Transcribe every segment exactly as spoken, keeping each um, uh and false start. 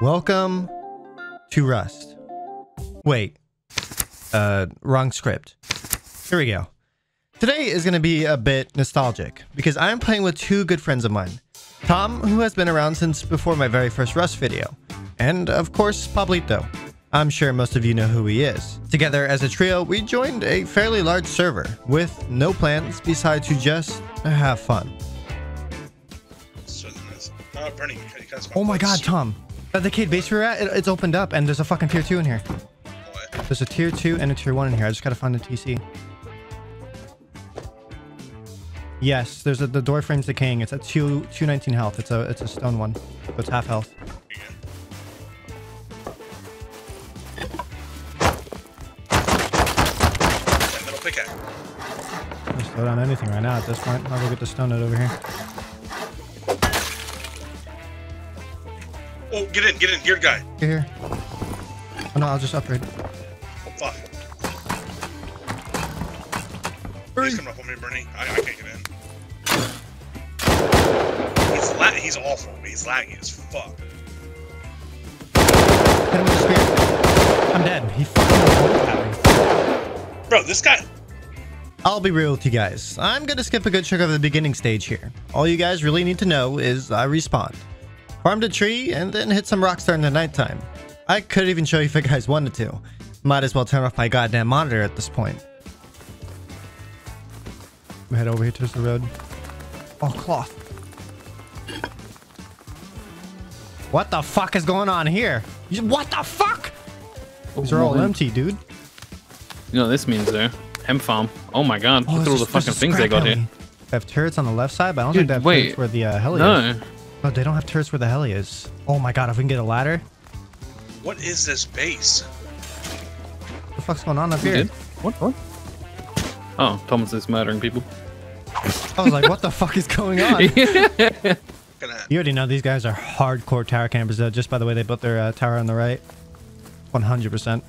Welcome to Rust. Wait, uh, wrong script. Here we go. Today is going to be a bit nostalgic because I'm playing with two good friends of mine. Tom, who has been around since before my very first Rust video, and of course, Pablito. I'm sure most of you know who he is. Together as a trio, we joined a fairly large server with no plans besides to just have fun. So nice. Oh, Bernie, can you guys oh my place? God, Tom. Uh, the cave base we were at, it, it's opened up and there's a fucking tier two in here. What? There's a tier two and a tier one in here. I just gotta find the T C. Yes, there's a, the door frame's decaying. It's at two, two nineteen health. It's a, it's a stone one. So it's half health. Yeah. I'm slow down anything right now at this point. I'll go get the stone node over here. Oh, get in, get in, gear guy. You're here. Oh no, I'll just upgrade. Fuck. He's coming up on me, Bernie. I, I can't get in. He's la he's awful. He's lagging as fuck. Hit him with the spear. I'm dead. He fucking. Bro, this guy. I'll be real with you guys. I'm gonna skip a good chunk of the beginning stage here. All you guys really need to know is I respawned. Farmed a tree and then hit some rocks during the nighttime. I could even show you if you guys wanted to. Might as well turn off my goddamn monitor at this point. We head over here towards the road. Oh, cloth. What the fuck is going on here? What the fuck? These are all empty, dude. You know what this means, though? Hem farm. Oh my god. Oh, look at all the fucking things they got here. They have turrets on the left side, but I don't dude, think they have wait. turrets where the uh, heli no. is. Oh, they don't have turrets where the heli is. Oh my god, if we can get a ladder. What is this base? What the fuck's going on up you here? Did? What? What? Oh, Thomas is murdering people. I was like, what the fuck is going on? You already know these guys are hardcore tower campers, though, just by the way they built their uh, tower on the right. one hundred percent.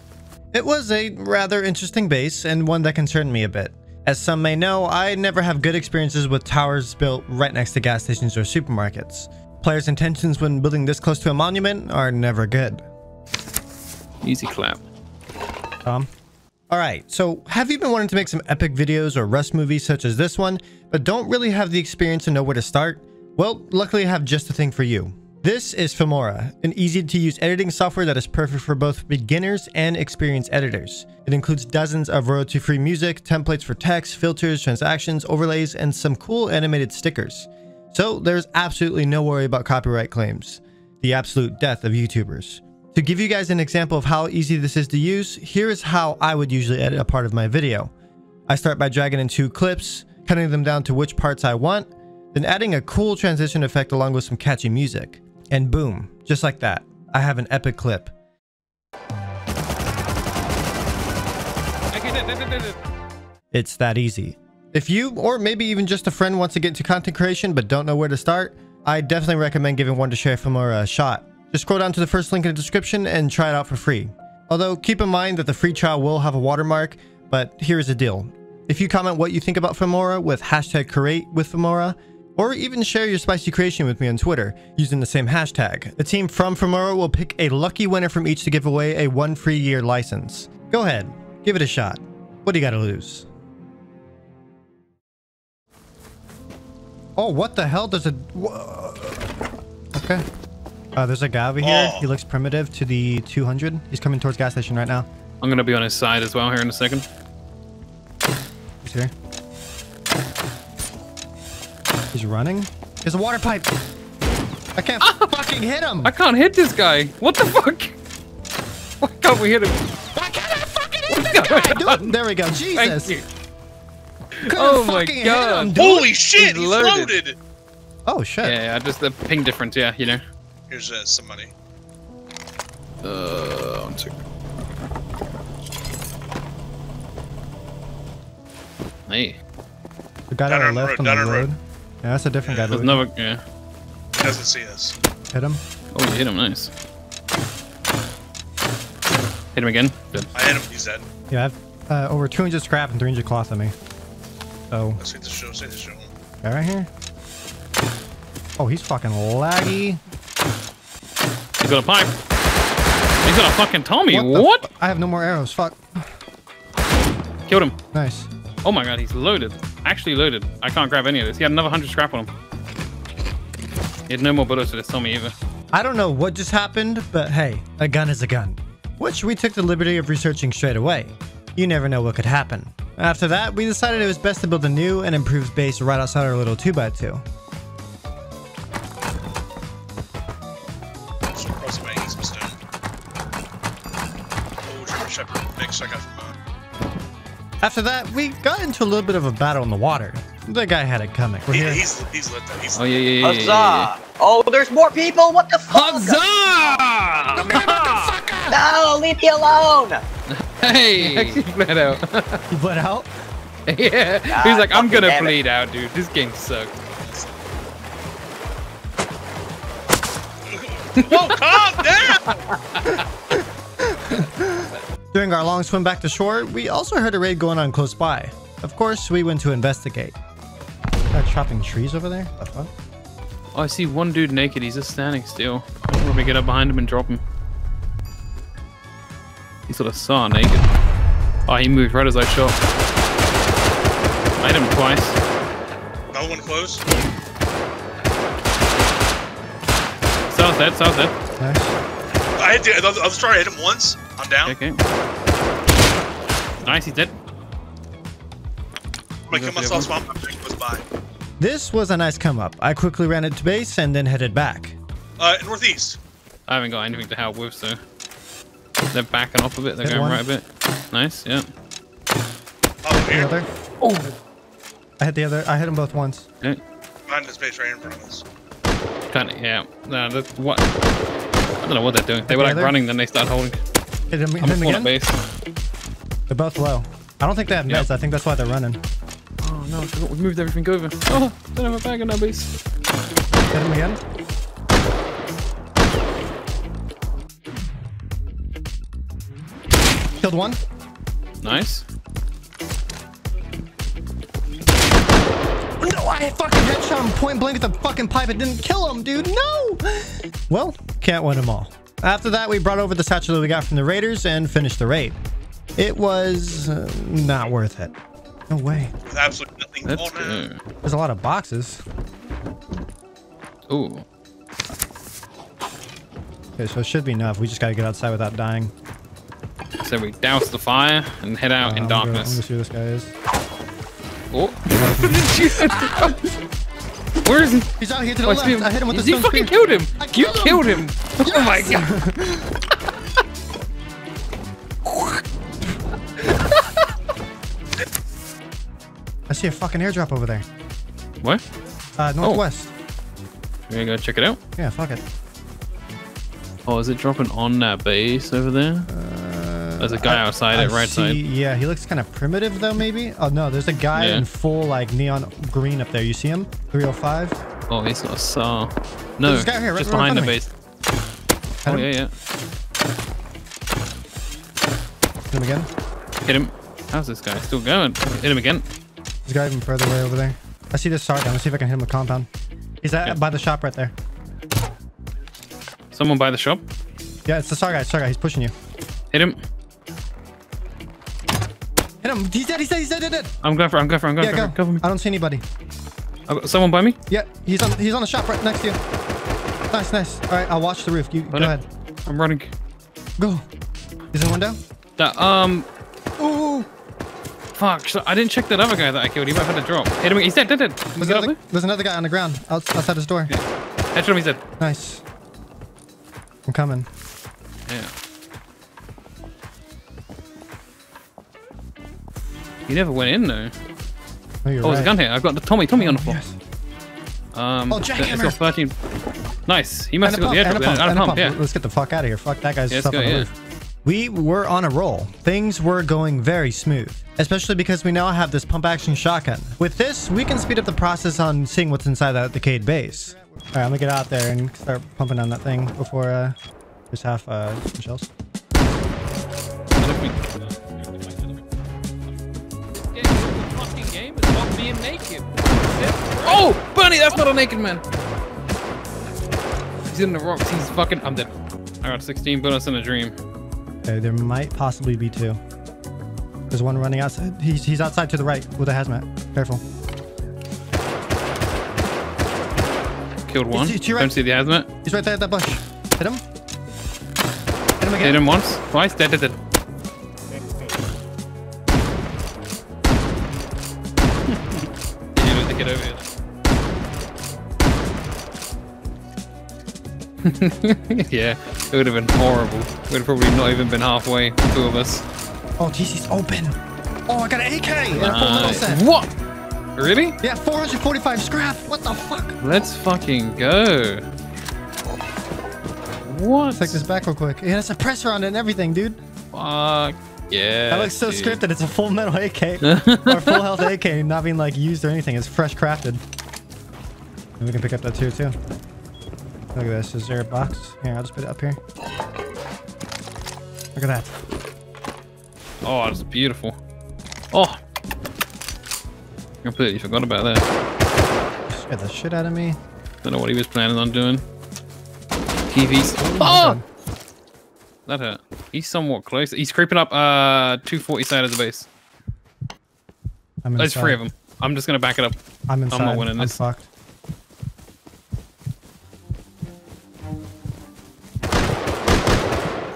It was a rather interesting base, and one that concerned me a bit. As some may know, I never have good experiences with towers built right next to gas stations or supermarkets. Players' intentions when building this close to a monument are never good. Easy clap. Tom? Alright, so have you been wanting to make some epic videos or Rust movies such as this one, but don't really have the experience to know where to start? Well, luckily I have just the thing for you. This is Filmora, an easy-to-use editing software that is perfect for both beginners and experienced editors. It includes dozens of royalty-free music, templates for text, filters, transactions, overlays, and some cool animated stickers. So there's absolutely no worry about copyright claims, the absolute death of YouTubers. To give you guys an example of how easy this is to use, here is how I would usually edit a part of my video. I start by dragging in two clips, cutting them down to which parts I want, then adding a cool transition effect along with some catchy music. And boom, just like that, I have an epic clip. It's that easy. If you, or maybe even just a friend, wants to get into content creation but don't know where to start, I definitely recommend giving one to share Filmora a shot. Just scroll down to the first link in the description and try it out for free. Although keep in mind that the free trial will have a watermark, but here's the deal. If you comment what you think about Filmora with hashtag create with Filmora, or even share your spicy creation with me on Twitter using the same hashtag. The team from Filmora will pick a lucky winner from each to give away a one free year license. Go ahead, give it a shot. What do you got to lose? Oh, what the hell? There's a... Whoa. Okay. Uh, there's a guy over here. Oh. He looks primitive to the two hundred. He's coming towards gas station right now. I'm going to be on his side as well here in a second. He's here. He's running. There's a water pipe. I can't ah, fucking hit him. I can't hit this guy. What the fuck? Why can't we hit him? Why can't I fucking hit What's this guy? Dude, there we go. Jesus. Thank you. Oh my god. Him, Holy shit. He's loaded. He's loaded. Oh shit. Yeah, yeah, just the ping difference. Yeah, you know. Here's uh, some money. Uh, one second. Hey. The guy down on the left road, on the road. road. Yeah, that's a different yeah, guy. There's another, yeah. He doesn't see us. Hit him. Oh, you hit him. Nice. Hit him again. Good. I hit him. He's dead. Yeah, I have uh, over two hundred scrap and three hundred cloth on me. So. Let's hit the show. Let's hit the show. Guy right here. Oh, he's fucking laggy. He's gonna pipe. He's gonna fucking Tommy. What? what? I have no more arrows. Fuck. Killed him. Nice. Oh my god, he's loaded. Actually loaded. I can't grab any of this. He had another one hundred scrap on him. He had no more bullets for this Tommy either. I don't know what just happened, but hey, a gun is a gun. Which we took the liberty of researching straight away. You never know what could happen. After that, we decided it was best to build a new and improved base right outside our little two by two. After that, we got into a little bit of a battle in the water. The guy had it coming. We're yeah, here. He's, he's lit that. He's oh, yeah, yeah, yeah, yeah, yeah. Oh, there's more people. What the fuck? Huzzah! Huzzah! No, leave me alone. Hey. He actually bled out. He bled out? Yeah. God, he's like, I'm going to bleed it. out, dude. This game sucks. Whoa, calm down! During our long swim back to shore, we also heard a raid going on close by. Of course, we went to investigate. They're chopping trees over there? What the fuck? Oh, I see one dude naked. He's just standing still. I can probably get up behind him and drop him. He sort of saw naked. Oh, he moved right as I shot. I hit him twice. That one close. South dead, south dead. Nice. I, did, I was trying to hit him once. I'm down. Okay. Nice, he's dead. I'm gonna come myself swamp. I'm thinking close by. This was a nice come up. I quickly ran into base and then headed back. Uh, northeast. I haven't got anything to help with, so they're backing off a bit. They're Hit going one. right a bit. Nice, yeah. Oh, the other. Oh. I hit the other. I hit them both once. Yeah. Behind this base right in front of us. Kind of, yeah. No, that's what. I don't know what they're doing. They Hit were the like other. running, then they started holding. Hit them, hit I'm them again. Base. They're both low. I don't think they have meds. Yep. I think that's why they're running. Oh no, I forgot we moved everything over. Oh, don't have a bag on our base. Hit him again. Killed one. Nice. No, I fucking headshot him point blank at the fucking pipe. It didn't kill him, dude. No! Well, can't win them all. After that, we brought over the satchel that we got from the raiders and finished the raid. It was uh, not worth it. No way. With absolutely nothing That's on it. There's a lot of boxes. Ooh. Okay, so it should be enough. We just gotta get outside without dying. So we douse the fire and head out uh, in I'm darkness. Gonna, I'm gonna see who this guy is. Oh. Where is he? He's out here to the oh, left. I, I hit him with the stone You fucking spear. killed him. I killed you him. killed him. Yes. Oh my god. I see a fucking airdrop over there. What? Uh, northwest. Oh. We're gonna check it out? Yeah, fuck it. Oh, is it dropping on that base over there? Uh, there's a guy I, outside I it, right see, side. Yeah, he looks kind of primitive though, maybe? Oh no, there's a guy yeah. in full like neon green up there. You see him? three oh five. Oh, he's got a saw. No, there's a guy here, right just right behind the me. base. Hit oh, him. yeah, yeah. Hit him again. Hit him. How's this guy still going? Hit him again. There's a guy even further away over there. I see this sargon. Let's see if I can hit him with compound. He's at, yeah. by the shop right there. Someone by the shop? Yeah, it's the sargon. Sargon. He's pushing you. Hit him. Hit him. He's dead. He's dead. He's dead. He's dead. I'm going for it. I'm going for it. I'm going yeah, for it. Go. Go for I don't see anybody. Oh, someone by me? Yeah, he's on. He's on the shop right next to you. Nice, nice. All right, I'll watch the roof. You Hold go up. ahead. I'm running. Go. Is there one down? That, um. Ooh. Fuck, I didn't check that other guy that I killed. He might have had a drop. Hit him. He's dead, dead, dead. There's another, there's another guy on the ground outside his door. Yeah. Headshot him, he's dead. Nice. I'm coming. Yeah. You never went in, though. Oh, you're oh right. There's a gun here. I've got the Tommy, Tommy on the floor. Yes. Um, oh, jackhammer. It's got thirteen. Nice. He must and have got pump, the airdrop there. And a pump, yeah. Let's get the fuck out of here. Fuck that guy's yeah, stuff go, on the yeah. roof. We were on a roll. Things were going very smooth, especially because we now have this pump action shotgun. With this, we can speed up the process on seeing what's inside that decayed base. All right, I'm gonna get out there and start pumping on that thing before uh, there's half uh, some shells. Oh, Bernie, that's not a naked man. he's in the rocks. He's fucking... I'm dead. I got sixteen bonus in a dream. Okay, there might possibly be two. There's one running outside. He's, he's outside to the right with a hazmat. Careful. Killed one. He's, he's right. Don't see the hazmat. He's right there at that bush. Hit him. Hit him again. Hit him once. Twice. Dead, dead, dead. Get over here. Yeah, it would have been horrible. We'd probably not even been halfway, the two of us. Oh, T C's open. Oh, I got an A K and a full metal set. What? Really? Yeah, four hundred forty-five scrap. What the fuck? Let's fucking go. What? Let's take this back real quick. Yeah, that's a presser on it and everything, dude. Fuck. Yeah. That looks so dude. scripted. It's a full metal A K. Or full health A K, not being like used or anything. It's fresh crafted. And we can pick up that tier too. Look at this. Is there a box? Here, I'll just put it up here. Look at that. Oh, that's beautiful. Oh. Completely forgot about that. Scared the shit out of me. Don't know what he was planning on doing. T Vs. Oh! That hurt. He's somewhat close. He's creeping up uh, two forty side of the base. I'm There's three of them. I'm just going to back it up. I'm inside. I'm not winning I'm this. Fucked.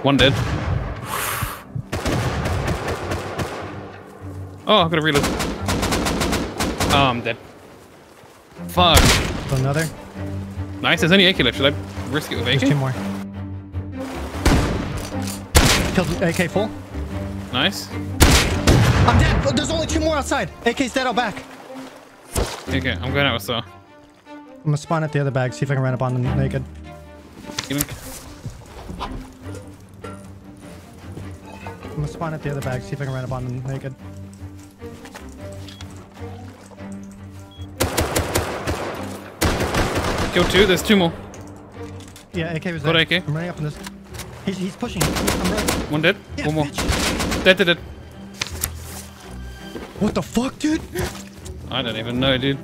One dead. Oh, I've got to reload. Oh, I'm dead. Fuck. Another. Nice. There's only A K left. Should I risk it with A K? There's two more. Killed A K full. Nice. I'm dead. There's only two more outside. A K's dead out back. Okay, I'm going out with Saw. I'm gonna spawn at the other bag, see if I can run up on them naked. Even... I'm gonna spawn at the other bag, see if I can run up on them naked. Kill two, there's two more. Yeah, A K was there. Got A K. I'm running up on this. He's, he's pushing. I'm right. One dead. Yeah, one more. Bitch. Dead, dead, dead. What the fuck, dude? I don't even know, dude.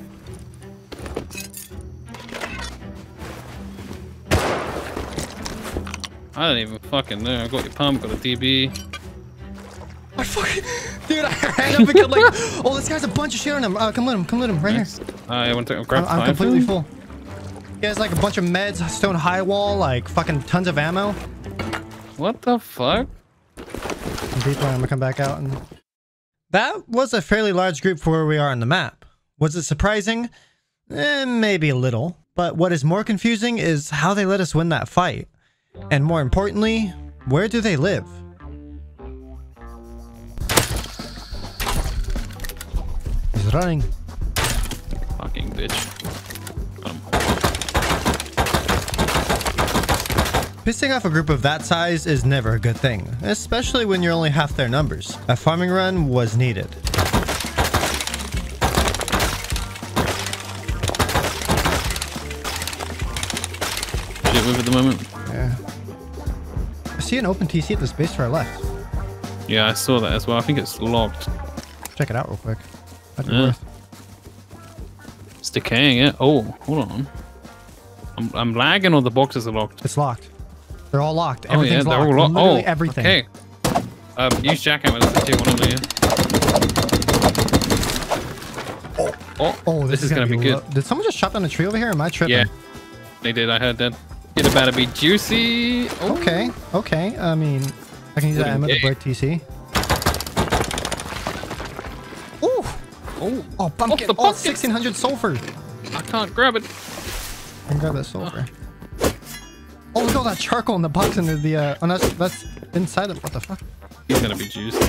I don't even fucking know. I got your pump, got a D B. I fucking... Dude, I ran up and got like... Oh, this guy's a bunch of shit on him. Uh, come loot him. Come loot him. Right nice. Here. Uh, yeah, one I'm I'm completely full. He has like a bunch of meds, stone high wall, like fucking tons of ammo. What the fuck? I'm deep, I'm gonna come back out and... That was a fairly large group for where we are on the map. Was it surprising? Eh, maybe a little. But what is more confusing is how they let us win that fight. And more importantly, where do they live? He's running. Fucking bitch. Got him. Pissing off a group of that size is never a good thing, especially when you're only half their numbers. A farming run was needed. Shit move at the moment. Yeah. I see an open T C at the space to our left. Yeah, I saw that as well. I think it's locked. Check it out real quick. That'd be yeah. worth. It's decaying, yeah. Oh, hold on. I'm, I'm lagging or the boxes are locked? It's locked. They're all locked. Everything's oh, yeah, they're locked. All lo oh, everything. Okay. Um, use jackhammer. Let's take one over here. Oh, oh, oh this, this is gonna, gonna be, be good. Did someone just chop down a tree over here? Am I tripping? Yeah, they did. I heard that. It about to be juicy. Oh. Okay, okay. I mean, I can use that ammo to break T C. Ooh. Oh, oh, pumpkin. Oh, oh, sixteen hundred sulfur. I can't grab it. I can grab that sulfur. Oh, look at all that charcoal in the box under the, uh, oh, that's, that's inside of, what the fuck? He's gonna be juiced.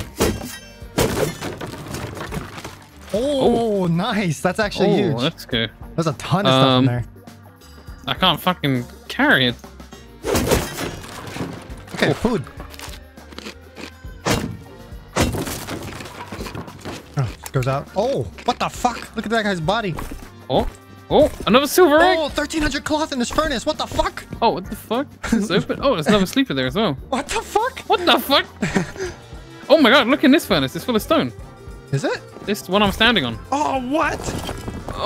Oh, oh. Nice. That's actually oh, huge. That's good. There's a ton of um, stuff in there. I can't fucking carry it. Okay, oh. food. Oh, goes out. Oh, what the fuck? Look at that guy's body. Oh. Oh, another silver egg! Oh, thirteen hundred cloth in this furnace. What the fuck? Oh, what the fuck? It's open. Oh, there's another sleeper there as well. What the fuck? What the fuck? Oh my god, look in this furnace. It's full of stone. Is it? This one I'm standing on. Oh, what?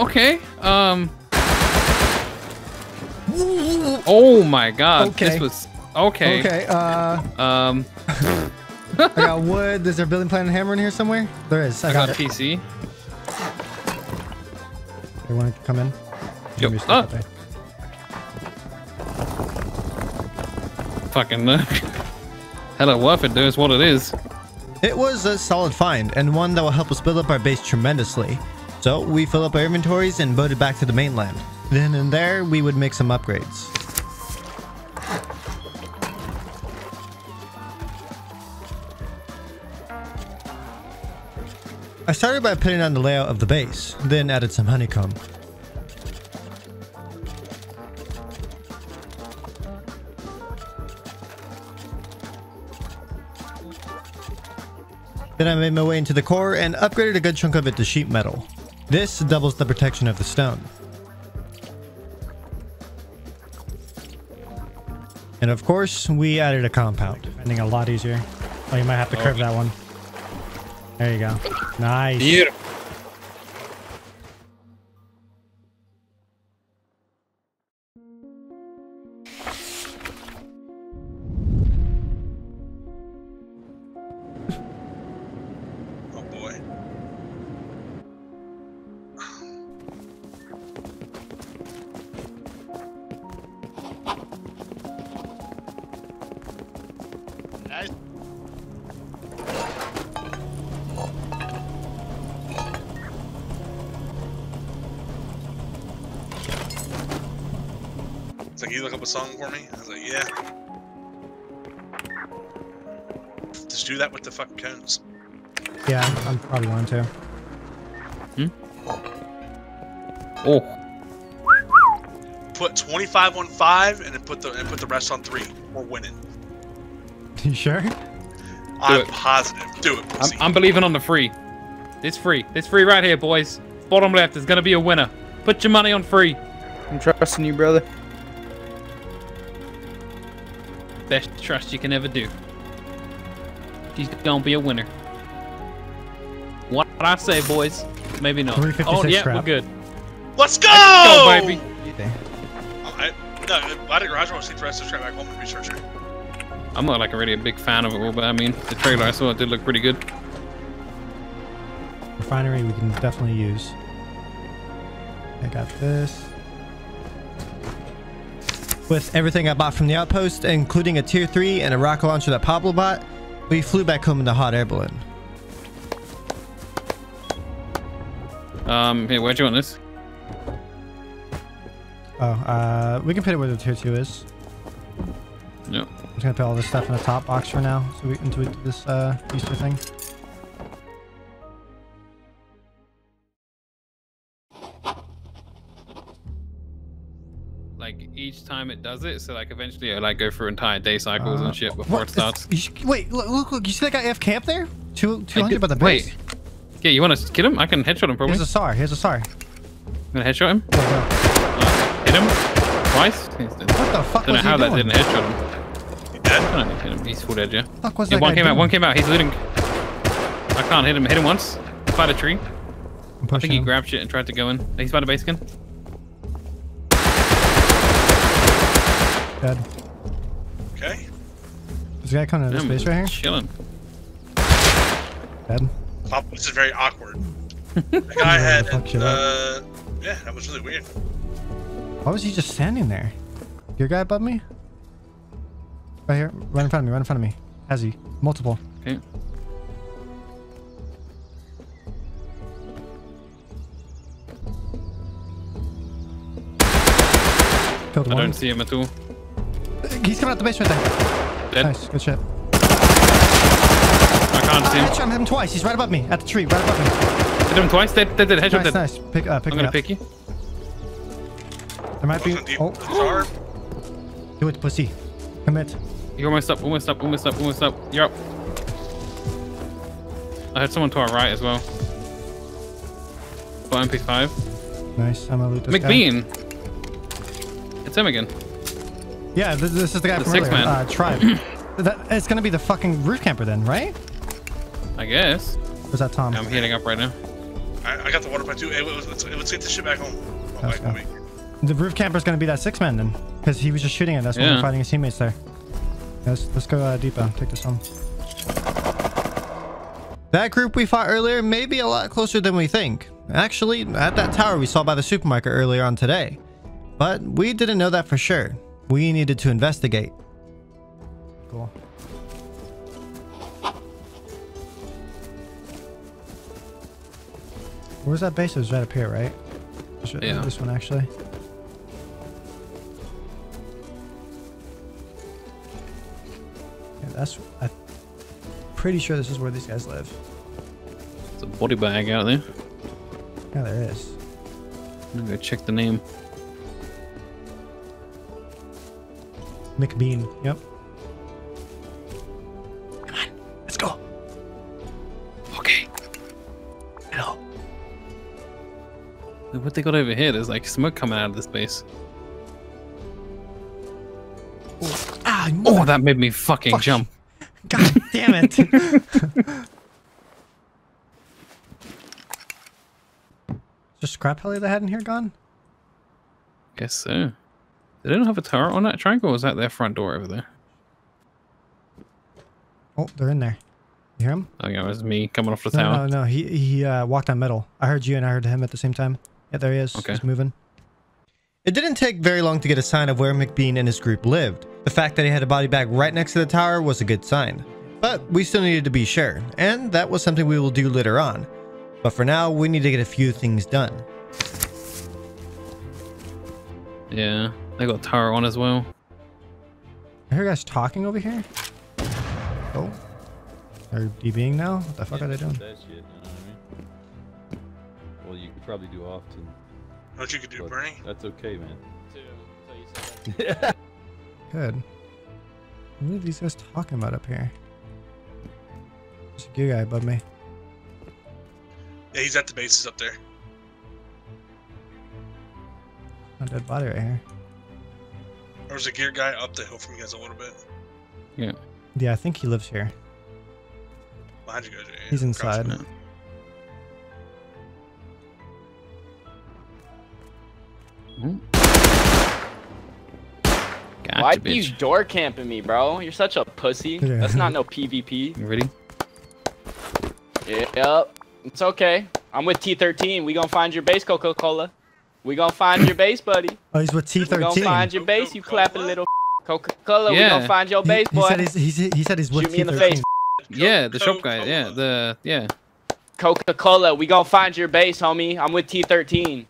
Okay. Um. Oh my god. Okay. This was okay. Okay. Uh, um. I got wood. Is there a building plan and hammer in here somewhere? There is. I, I got, got it. P C. You want to come in? Yep. Oh. Out there. Fucking uh, hella worth it, dude. It's what it is. It was a solid find and one that will help us build up our base tremendously. So we fill up our inventories and boated back to the mainland. Then and there we would make some upgrades. I started by putting on the layout of the base, then added some honeycomb. Then I made my way into the core and upgraded a good chunk of it to sheet metal. This doubles the protection of the stone. And of course, we added a compound. I think a lot easier. Oh, you might have to curve that one. There you go. Nice. Beautiful. Oh boy. Nice. It's like, you look up a song for me? I was like, yeah. Just do that with the fucking cones. Yeah, I'm probably going to. Hmm? Oh. Put twenty-five on five, and then put the and put the rest on three. We're winning. You sure? I'm do positive. Do it. I'm, I'm believing on the free. It's free. It's free right here, boys. Bottom left is gonna be a winner. Put your money on free. I'm trusting you, brother. Best trust you can ever do. He's gonna be a winner. What I say, boys? Maybe not. Oh yeah, crap. We're good. Let's go, Let's go baby. Yeah. I, no, I didn't. I want to see the rest of the trailer. I want to research it. I'm not like really a big fan of it all, but I mean, the trailer I saw it did look pretty good. Refinery we can definitely use. I got this. With everything I bought from the outpost, including a tier three and a rocket launcher that Pablo bought, we flew back home in the hot air balloon. Um, hey, where'd you want this? Oh, uh, we can put it where the tier two is. Yep. I'm just gonna put all this stuff in the top box for now, so we, until we do this, uh, Easter thing. Like, each time it does it, so like, eventually I like go through entire day cycles uh, and shit before what? it starts. You should, wait, look, look, look, you see that guy F camp there? two hundred by the base. Wait. Yeah, you want to kill him? I can headshot him probably. Here's a S A R. Here's a S A R. I'm gonna headshot him. Go, go. Uh, hit him twice. What the fuck? I don't know how that didn't headshot him. He dead? I don't hit him. He's full dead, yeah. What the fuck was yeah, that? One came doing? out. One came out. He's looting. I can't hit him. Hit him once. By the tree. I think him. he grabbed shit and tried to go in. He's by the base again. Dead. Okay. This guy coming to this base right here. Chilling. Dead. This is very awkward. The guy had, uh, yeah, that was really weird. Why was he just standing there? Your guy above me? Right here, right in front of me, right in front of me. Has he? Multiple. Okay. Killed I one. don't see him at all. He's coming out the base right there. Dead. Nice, good shit. I headshot him. hit him twice. He's right above me, at the tree, right above me. Hit him twice. That did headshot. Nice, nice. Pick, uh, pick I'm gonna up. pick you. There might be. Oh. Do it, pussy. Commit. You're almost up. Almost up. Almost up. Almost up. You're up. I had someone to our right as well. For M P five. Nice. I'm gonna loot this McBean. guy. McBean. It's him again. Yeah, this, this is the guy the from six earlier. Man. Uh, tribe. that, it's gonna be the fucking roof camper then, right? I guess. Where's that Tom? Yeah, I'm healing up right now. I, I got the water pipe too. Hey, let's, let's, let's get this shit back home. Let's go. The roof camper's gonna be that six man then, because he was just shooting at us yeah. when we were fighting his teammates there. Let's let's go uh, deeper. Take this home. That group we fought earlier may be a lot closer than we think. Actually, at that tower we saw by the supermarket earlier on today, but we didn't know that for sure. We needed to investigate. Cool. Where's that base? It was right up here, right? Yeah. This one actually. Yeah, that's. I'm pretty sure this is where these guys live. There's a body bag out there. Yeah, there is. I'm gonna go check the name. McBean. Yep. Come on, let's go. Okay. Hello. What they got over here? There's like smoke coming out of this base. Oh, ah, oh that made me fucking Fuck. jump. God damn it. Is the scrap heli they had in here gone? Guess so. They don't have a turret on that triangle, or was that their front door over there? Oh, they're in there. You hear him? Oh yeah, it was me coming off the no, tower. No, no, he he uh, walked on metal. I heard you and I heard him at the same time. Yeah, there he is. Okay. He's moving. It didn't take very long to get a sign of where McBean and his group lived. The fact that he had a body bag right next to the tower was a good sign. But we still needed to be sure, and that was something we will do later on. But for now, we need to get a few things done. Yeah, they got a tower on as well. I hear guys talking over here. Oh. Are DBing now? What the fuck yeah, are they doing? That shit, you know what I mean? Well, you could probably do often. What you could do, Bernie? That's okay, man. Good. What are these guys talking about up here? There's a good guy above me. Yeah, he's at the bases up there. Not a dead body right here. There was a gear guy up the hill from you guys a little bit. Yeah. Yeah, I think he lives here. Behind you guys, yeah. He's inside. Crossing. Gotcha, Why are you door camping me, bro? You're such a pussy. Yeah. That's not no PvP. You ready? Yep. It's okay. I'm with T thirteen. We gonna find your base, Coca-Cola. We gonna find your base, buddy. Oh, he's with T thirteen. We gonna find your base, you clapping little Coca-Cola. Yeah. We gonna find your base, boy. He said he's, he's, he said he's with Shoot T thirteen. Me in the face. Yeah, the shop guy. Yeah, the yeah. Coca-Cola. We gonna find your base, homie. I'm with T thirteen.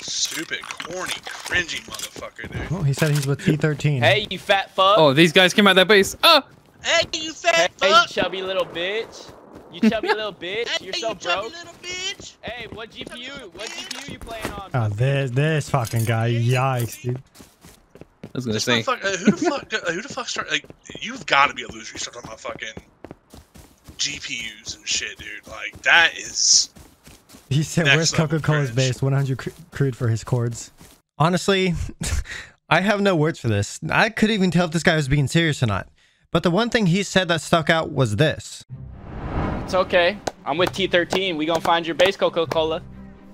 Stupid, corny, cringy motherfucker, dude. Oh, he said he's with T thirteen. Hey, you fat fuck. Oh, these guys came out of that base. Oh. Hey, you fat fuck. Hey, you chubby little bitch. You chubby little bitch. You're hey, so you broke. Chubby little bitch. Hey, what G P U? What G P U you playing on? Oh, this this fucking guy. Yikes, dude. I was gonna this say. Fuck, uh, who the fuck? Uh, who the fuck started? Like, you've got to be a loser. You start talking about fucking G P Us and shit, dude. Like, that is. He said, "Where's Coca-Cola's base? one hundred crude for his cords." Honestly, I have no words for this. I couldn't even tell if this guy was being serious or not. But the one thing he said that stuck out was this. It's okay. I'm with T thirteen. We gonna find your base, Coca-Cola.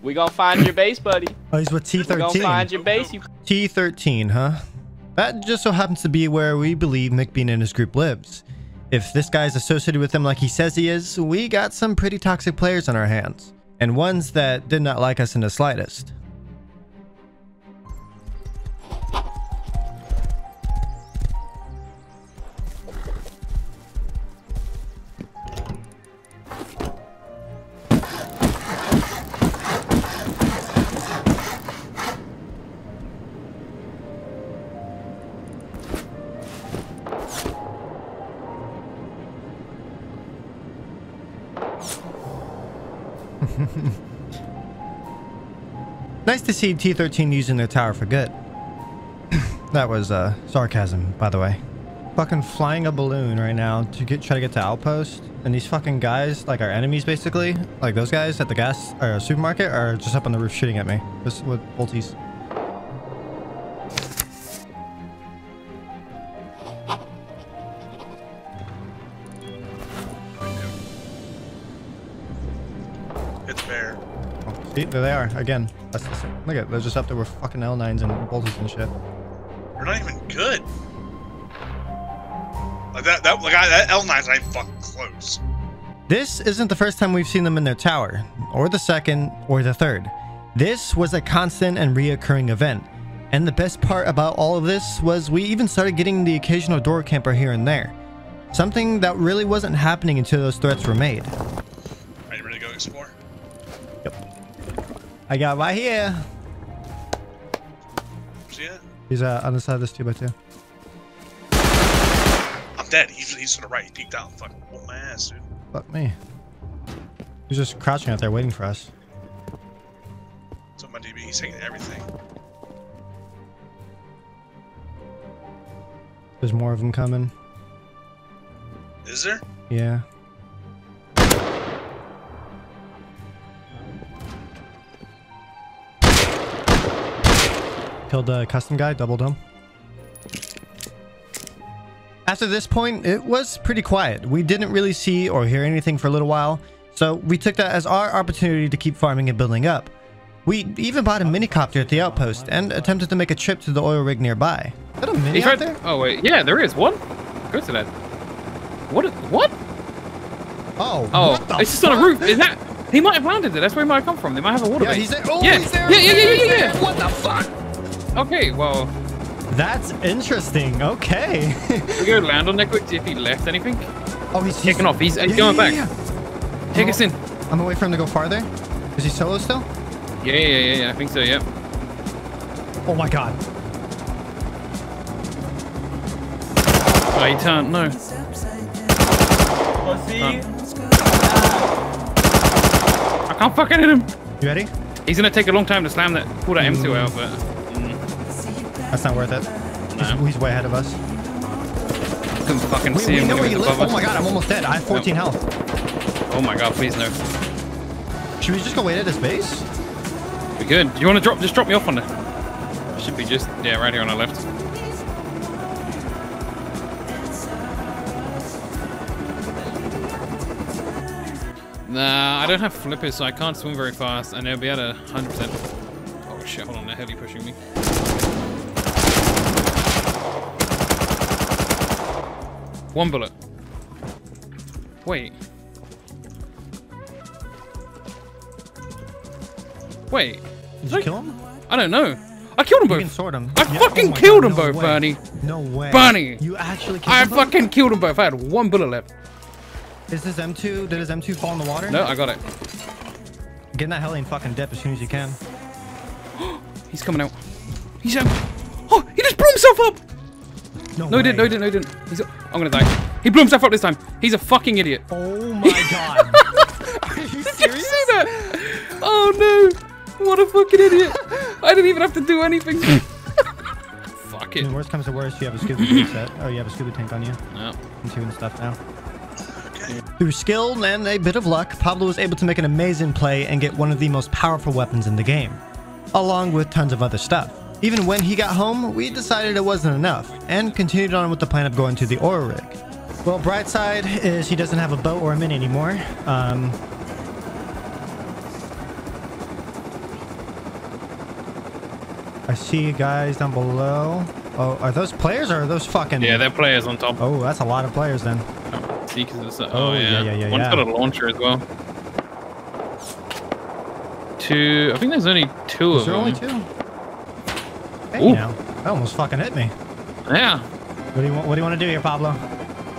We gonna find your base, buddy. Oh, he's with T thirteen. We gonna find your base. You T thirteen, huh? That just so happens to be where we believe McBean and his group lives. If this guy's associated with them like he says he is, we got some pretty toxic players on our hands. And ones that did not like us in the slightest. Nice to see T thirteen using their tower for good. That was uh, sarcasm, by the way. Fucking flying a balloon right now to get try to get to outpost, and these fucking guys, like our enemies basically, like those guys at the gas or supermarket, are just up on the roof shooting at me just with bolties. See, there they are again. That's the same. Look at, they're just up there with fucking L nines and bolters and shit. They're not even good. Like that, that, like I, that L nine's ain't fucking close. This isn't the first time we've seen them in their tower, or the second, or the third. This was a constant and reoccurring event. And the best part about all of this was we even started getting the occasional door camper here and there. Something that really wasn't happening until those threats were made. Are you ready to go explore? Yep. I got right here. See it? He's uh, on the side of this two by two. I'm dead. He's, he's to the right. He peeked out. Fuck my ass, dude. Fuck me. He's just crouching out there waiting for us. It's on my D B. He's taking everything. There's more of them coming. Is there? Yeah. Killed the custom guy, doubled him. After this point, it was pretty quiet. We didn't really see or hear anything for a little while, so we took that as our opportunity to keep farming and building up. We even bought a minicopter at the outpost and attempted to make a trip to the oil rig nearby. Is that a mini out there? Oh wait, yeah, there is one. Go to that. What? Is, what? Oh, oh, what the it's just fuck? On a roof. Is that? He might have landed there. That's where he might have come from. They might have a water yeah, base. He's there. Oh, yeah. He's there. Yeah, yeah, yeah, yeah, yeah, yeah. What the fuck? Okay, well. That's interesting. Okay. We go land on that quick. If he left anything. Oh, he's kicking off. He's, he's yeah, going yeah, yeah, back. Yeah. Take I'm us in. I'm gonna wait for him to go farther. Is he solo still? Yeah, yeah, yeah, yeah. I think so. Yeah. Oh my god. Oh, he turned. No. Oh. I can't fucking hit him. You ready? He's gonna take a long time to slam that, pull that mm. M two out, but mm. that's not worth it. No. He's, he's way ahead of us. I couldn't fucking we, see we him. Know where he lives. Oh my god, I'm almost dead. I have fourteen no. health. Oh my god, please no. Should we just go wait at his base? We good. Do you want to drop? Just drop me off on there. I should be just yeah, right here on our left. Nah, I don't have flippers, so I can't swim very fast, and they'll be at a hundred percent. Oh shit! Hold on, they're heavily pushing me. One bullet. Wait. Wait. Did, Did you I... kill him? I don't know. I killed them both. You can sword him. I yeah. fucking oh killed God, them no both, way. Bernie. No way. Bernie. You actually killed I them fucking both? Killed them both. I had one bullet left. Is this M two? Did his M two fall in the water? No, I got it. Get in that heli and fucking dip as soon as you can. He's coming out. He's out. Oh, he just blew himself up! No, no he didn't, no he didn't, no he didn't. He's a... I'm gonna die. He blew himself up this time. He's a fucking idiot. Oh my god. Are you serious? Did you see that? Oh no. What a fucking idiot. I didn't even have to do anything. Fuck it. When worst comes to worst, you have a scuba tank set. Oh, you have a scuba tank on you. No. I'm doing stuff now. Through skill and a bit of luck, Pablo was able to make an amazing play and get one of the most powerful weapons in the game, along with tons of other stuff. Even when he got home, we decided it wasn't enough, and continued on with the plan of going to the oil rig. Well, bright side is he doesn't have a boat or a mini anymore. Um, I see you guys down below. Oh, are those players or are those fucking... Yeah, they're players on top. Oh, that's a lot of players then. Because oh, oh yeah. Yeah, yeah, yeah, one's yeah. got a launcher as well. Two, I think there's only two is of them. There's only two. Hey, now that almost fucking hit me. Yeah. What do you want? What do you want to do here, Pablo?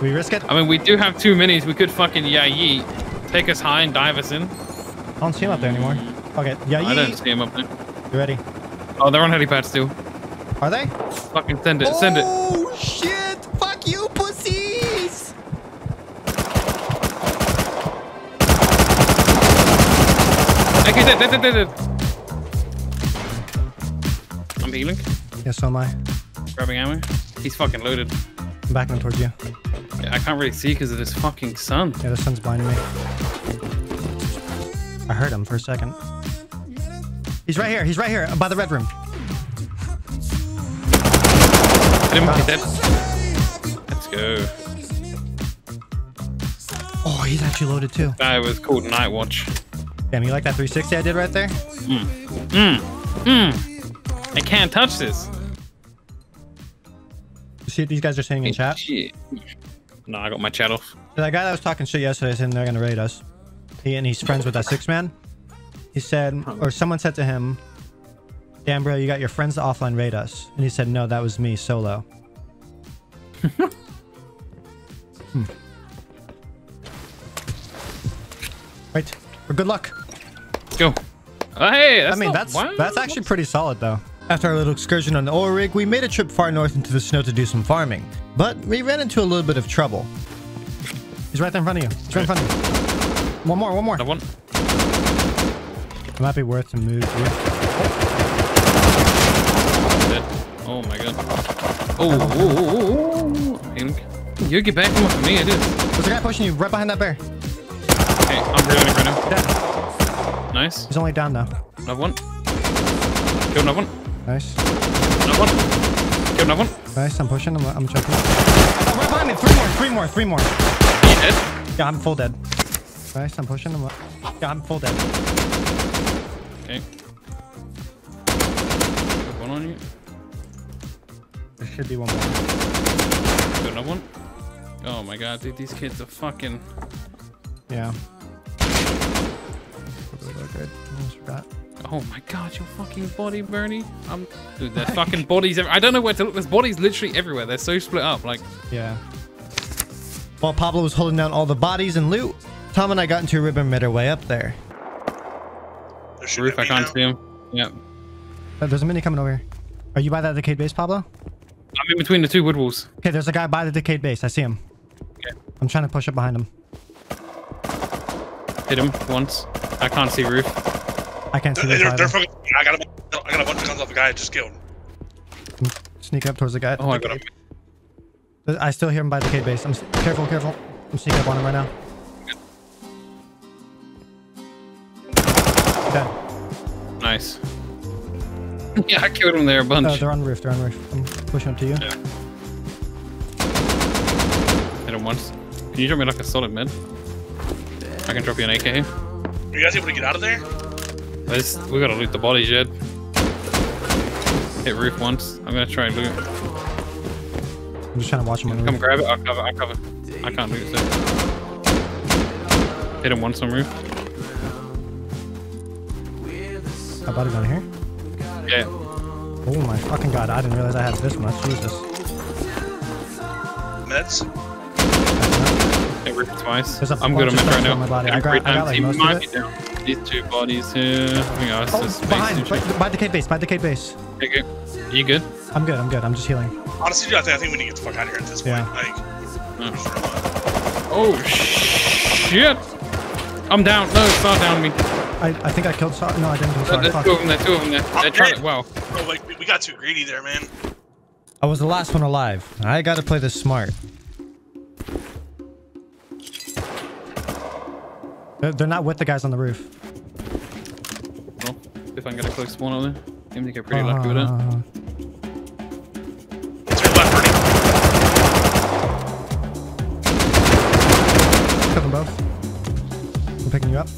We risk it. I mean, we do have two minis. We could fucking yeah yeet, take us high and dive us in. I don't see him up there anymore. Okay, yeah yeet. I don't see him up there. You ready? Oh, they're on helipads still. Are they? Fucking send it, oh, send it. Oh shit! Fuck you, pussy. Okay, dead, dead, dead, dead. I'm healing. Yes, so am I. Grabbing ammo. He's fucking loaded. I'm backing him towards you. Yeah, I can't really see because of this fucking sun. Yeah, the sun's blinding me. I heard him for a second. He's right here. He's right here by the red room. Hit him. He's dead. Let's go. Oh, he's actually loaded too. That was called Night Watch. Damn, you like that three sixty I did right there? Mm. Mm. Mm. I can't touch this. You see what these guys are saying in chat? Shit. No, I got my chat off. So that guy that was talking shit yesterday saying they're going to raid us. He and he's friends with that six man. He said, or someone said to him, damn bro, you got your friends to offline raid us. And he said, no, that was me solo. hmm. Wait, for good luck. Let's go. Oh, hey, that's I mean, that's wild. That's actually pretty solid though. After our little excursion on the oil rig, we made a trip far north into the snow to do some farming, but we ran into a little bit of trouble. He's right there in front of you. He's right in front of you. One more, one more. One. It might be worth a move here. Oh, oh my god. Oh, oh, oh, oh. You get back from for me, it is. There's a guy pushing you right behind that bear. Okay, I'm reloading right now. Dead. Nice. He's only down now. Another one. Killed another one. Nice. Another one. Killed another one. Nice, I'm pushing. I'm, I'm choking. Oh, right behind me. Three more, three more, three more. Are you dead? Yeah, I'm full dead. Nice, I'm pushing. I'm, yeah, I'm full dead. Okay. There's one on you. There should be one more. Killed another one. Oh my god, dude, these kids are fucking... Yeah. Oh my god, your fucking body, Bernie. I'm dude, their fucking bodies. I don't know where to look. There's bodies literally everywhere. They're so split up. Like, yeah. While Pablo was holding down all the bodies and loot, Tom and I got into a ribbon mid our way up there. There's roof, I can't see him. Yep. Oh, there's a mini coming over here. Are you by that decayed base, Pablo? I'm in between the two wood walls. Okay, there's a guy by the decayed base. I see him. Okay. I'm trying to push up behind him. Hit him once. I can't see roof. I can't see roof. They're fucking, I, got a, I got a bunch of guns off the guy I just killed. Sneak up towards the guy. Oh, I got him. I still hear him by the K base. I'm careful, careful. I'm sneaking up on him right now. Dead. Nice. Yeah, I killed him there a bunch. Oh, they're on the roof. They're on the roof. I'm pushing up to you. Yeah. Hit him once. Can you drop me like a solid mid? I can drop you an A K. Are you guys able to get out of there? Let's, we gotta loot the bodies, Jed. Hit roof once. I'm gonna try and loot. I'm just trying to watch him. Come roof. Grab it. I'll cover. I'll cover. I can't loot it. So. Hit him once on roof. My body down here? Yeah. Oh my fucking god! I didn't realize I had this much. Jesus. Meds. It ripped twice. I'm good on mid right now. My body. I got, I got like, he most might of it. Be down. These two bodies here. I think oh, just behind. By, by the K base. By the K base. Okay, good. You good? I'm good. I'm good. I'm just healing. Honestly, dude, I think, I think we need to get the fuck out of here at this point. Yeah. Like, oh. oh, shit. I'm down. No, it's not down me. I, I think I killed Sar. No, I didn't kill Sar. There's fuck. Two of them there. Two of them there. They're trying to. Wow. Oh, like, we got too greedy there, man. I was the last one alive. I got to play this smart. They're not with the guys on the roof. Well, if I can get a close one on them, I think they're pretty uh, lucky with it. It's your left, Bernie. Cut them both. I'm picking you up.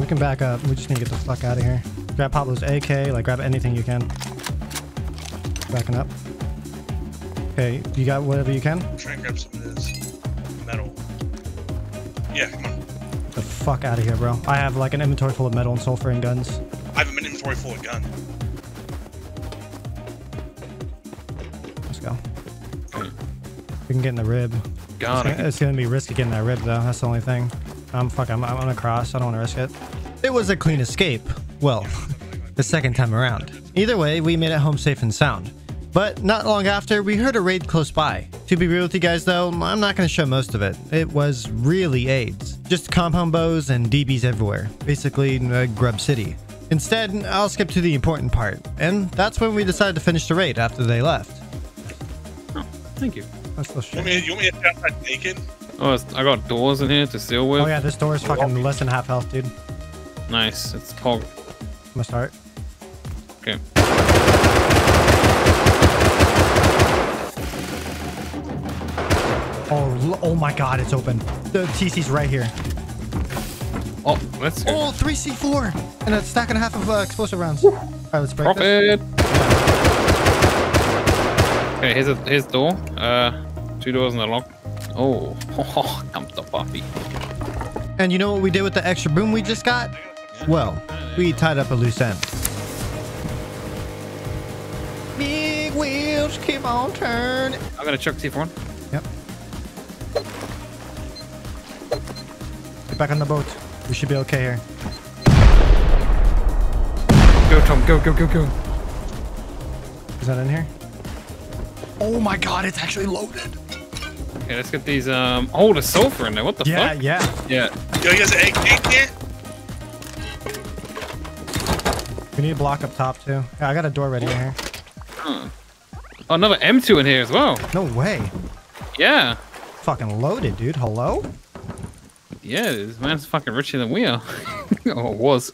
We can back up. We just need to get the fuck out of here. Grab Pablo's A K. Like, grab anything you can. Backing up. Okay, you got whatever you can? Try and grab some of this metal. Yeah, come on. Get the fuck out of here, bro. I have like an inventory full of metal and sulfur and guns. I have an inventory full of guns. Let's go. Okay. We can get in the rib. Got it. It's gonna be risky getting that rib though. That's the only thing. I'm fuck. I'm, I'm on a cross. I don't want to risk it. It was a clean escape. Well, the second time around. Either way, we made it home safe and sound. But not long after, we heard a raid close by. To be real with you guys though, I'm not going to show most of it. It was really AIDS. Just compound bows and D Bs everywhere. Basically, uh, Grub City. Instead, I'll skip to the important part. And that's when we decided to finish the raid after they left. Oh, thank you. That's so shit. You want me to get outside naked? Oh, I got doors in here to seal with. Oh yeah, this door is fucking less than half health, dude. Nice, it's cold. I'm gonna start. Okay. Oh, oh my God, it's open. The T C's right here. Oh, that's good. Oh, three C four and a stack and a half of uh, explosive rounds. All right, let's break Profit. This. Okay, here's a here's door. Uh, two doors in the lock. Oh, oh, I'm the puppy. And you know what we did with the extra boom we just got? Well, we tied up a loose end. Big wheels keep on turning. I'm gonna chuck T four. Yep. Get back on the boat. We should be okay here. Go, Tom. Go, go, go, go. Is that in here? Oh my God, it's actually loaded. Okay, let's get these. Um, oh, the sulfur in there. What the yeah, fuck? Yeah, yeah. Yeah. Yo, you guys an egg cake here? We need a block up top, too. Yeah, I got a door ready in here. Huh. Oh, another M two in here as well. No way. Yeah. Fucking loaded, dude. Hello? Yeah, this man's fucking richer than we are. Oh, it was.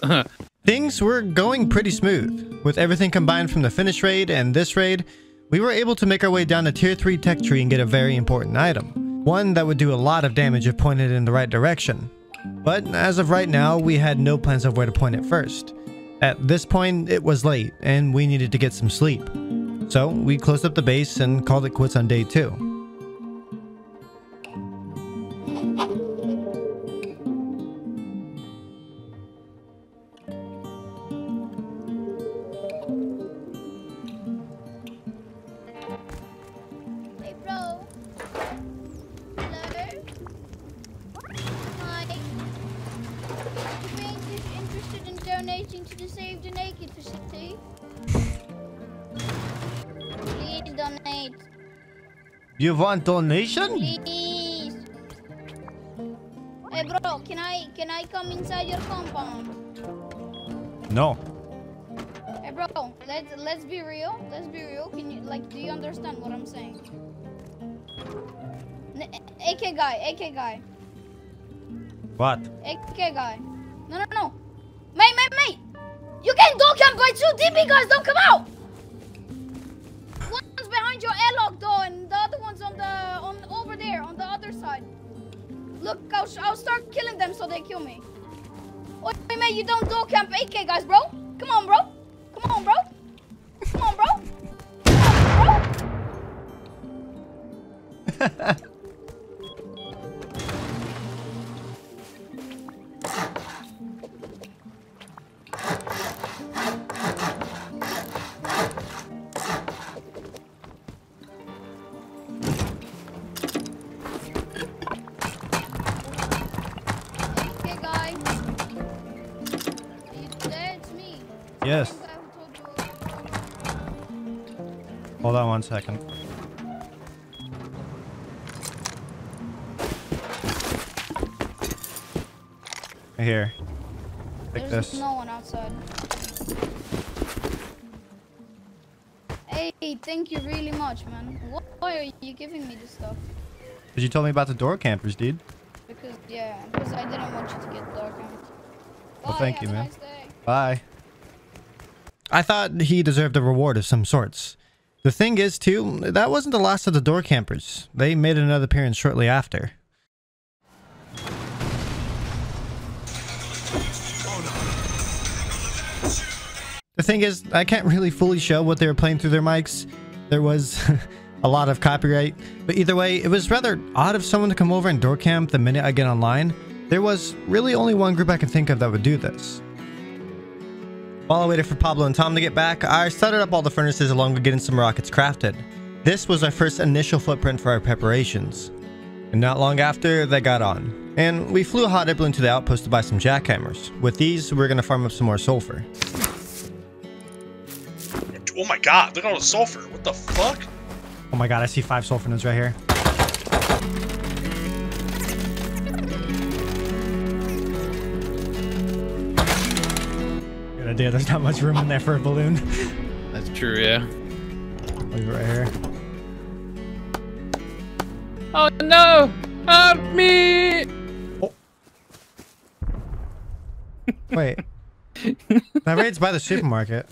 Things were going pretty smooth. With everything combined from the finish raid and this raid, we were able to make our way down the tier three tech tree and get a very important item. One that would do a lot of damage if pointed in the right direction. But as of right now, we had no plans of where to point it first. At this point, it was late, and we needed to get some sleep. So, we closed up the base and called it quits on day two. Hey, bro. Hello? Hi. Rangers interested in donating to the Save the Naked facility? Please donate. You want donation? Please. Hey bro, can I can I come inside your compound? No. Hey bro, let's let's be real. Let's be real. Can you like do you understand what I'm saying? N AK guy, AK guy. What? A K guy. No no no. Mate, mate, mate! You can't go camp by two D P guys, don't come out! One's behind your airlock door and the other one's on the on over there on the other side. Look, I'll, I'll start killing them so they kill me. Oh mate, you don't go camp A K guys, bro. Come on, bro. Come on, bro. Come on, bro. Come on, bro. Yes. Hold on one second. Here. Take this. There's no one outside. Hey, thank you really much, man. Why are you giving me this stuff? Because you told me about the door campers, dude. Because, yeah, because I didn't want you to get door campers. Well, thank you, man. Bye. I thought he deserved a reward of some sorts. The thing is, too, that wasn't the last of the door campers. They made another appearance shortly after. The thing is, I can't really fully show what they were playing through their mics. There was a lot of copyright. But either way, it was rather odd of someone to come over and door camp the minute I get online. There was really only one group I can think of that would do this. While I waited for Pablo and Tom to get back, I started up all the furnaces along with getting some rockets crafted. This was our first initial footprint for our preparations. And not long after, they got on. And we flew a hot air balloon to the outpost to buy some jackhammers. With these, we're going to farm up some more sulfur. Oh my god, look at all the sulfur. What the fuck? Oh my god, I see five sulfur nodes right here. Idea. There's not much room in there for a balloon. That's true, yeah. Leave it right here. Oh no! Help me! Oh. Wait. That raid's by the supermarket.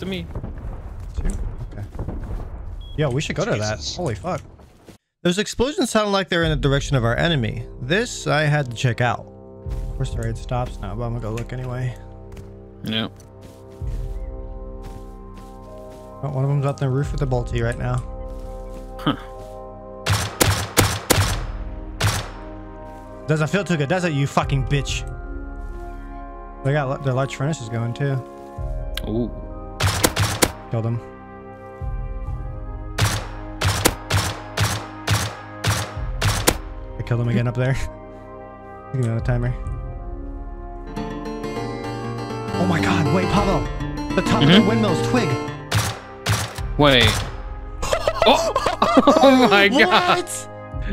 To me. Okay. Yo, we should go Jesus. to that. Holy fuck. Those explosions sound like they're in the direction of our enemy. This I had to check out. Of course the raid stops now, but I'm gonna go look anyway. Yeah. Oh, one of them's up the roof with a bolty right now. Huh. Doesn't feel too good, does it, you fucking bitch? They got their large furnaces going too. Ooh. Killed him. I killed him again up there. Give me another timer. Oh my god, wait, Pablo! The top mm-hmm. of the windmill's twig! Wait. Oh, oh my what? god!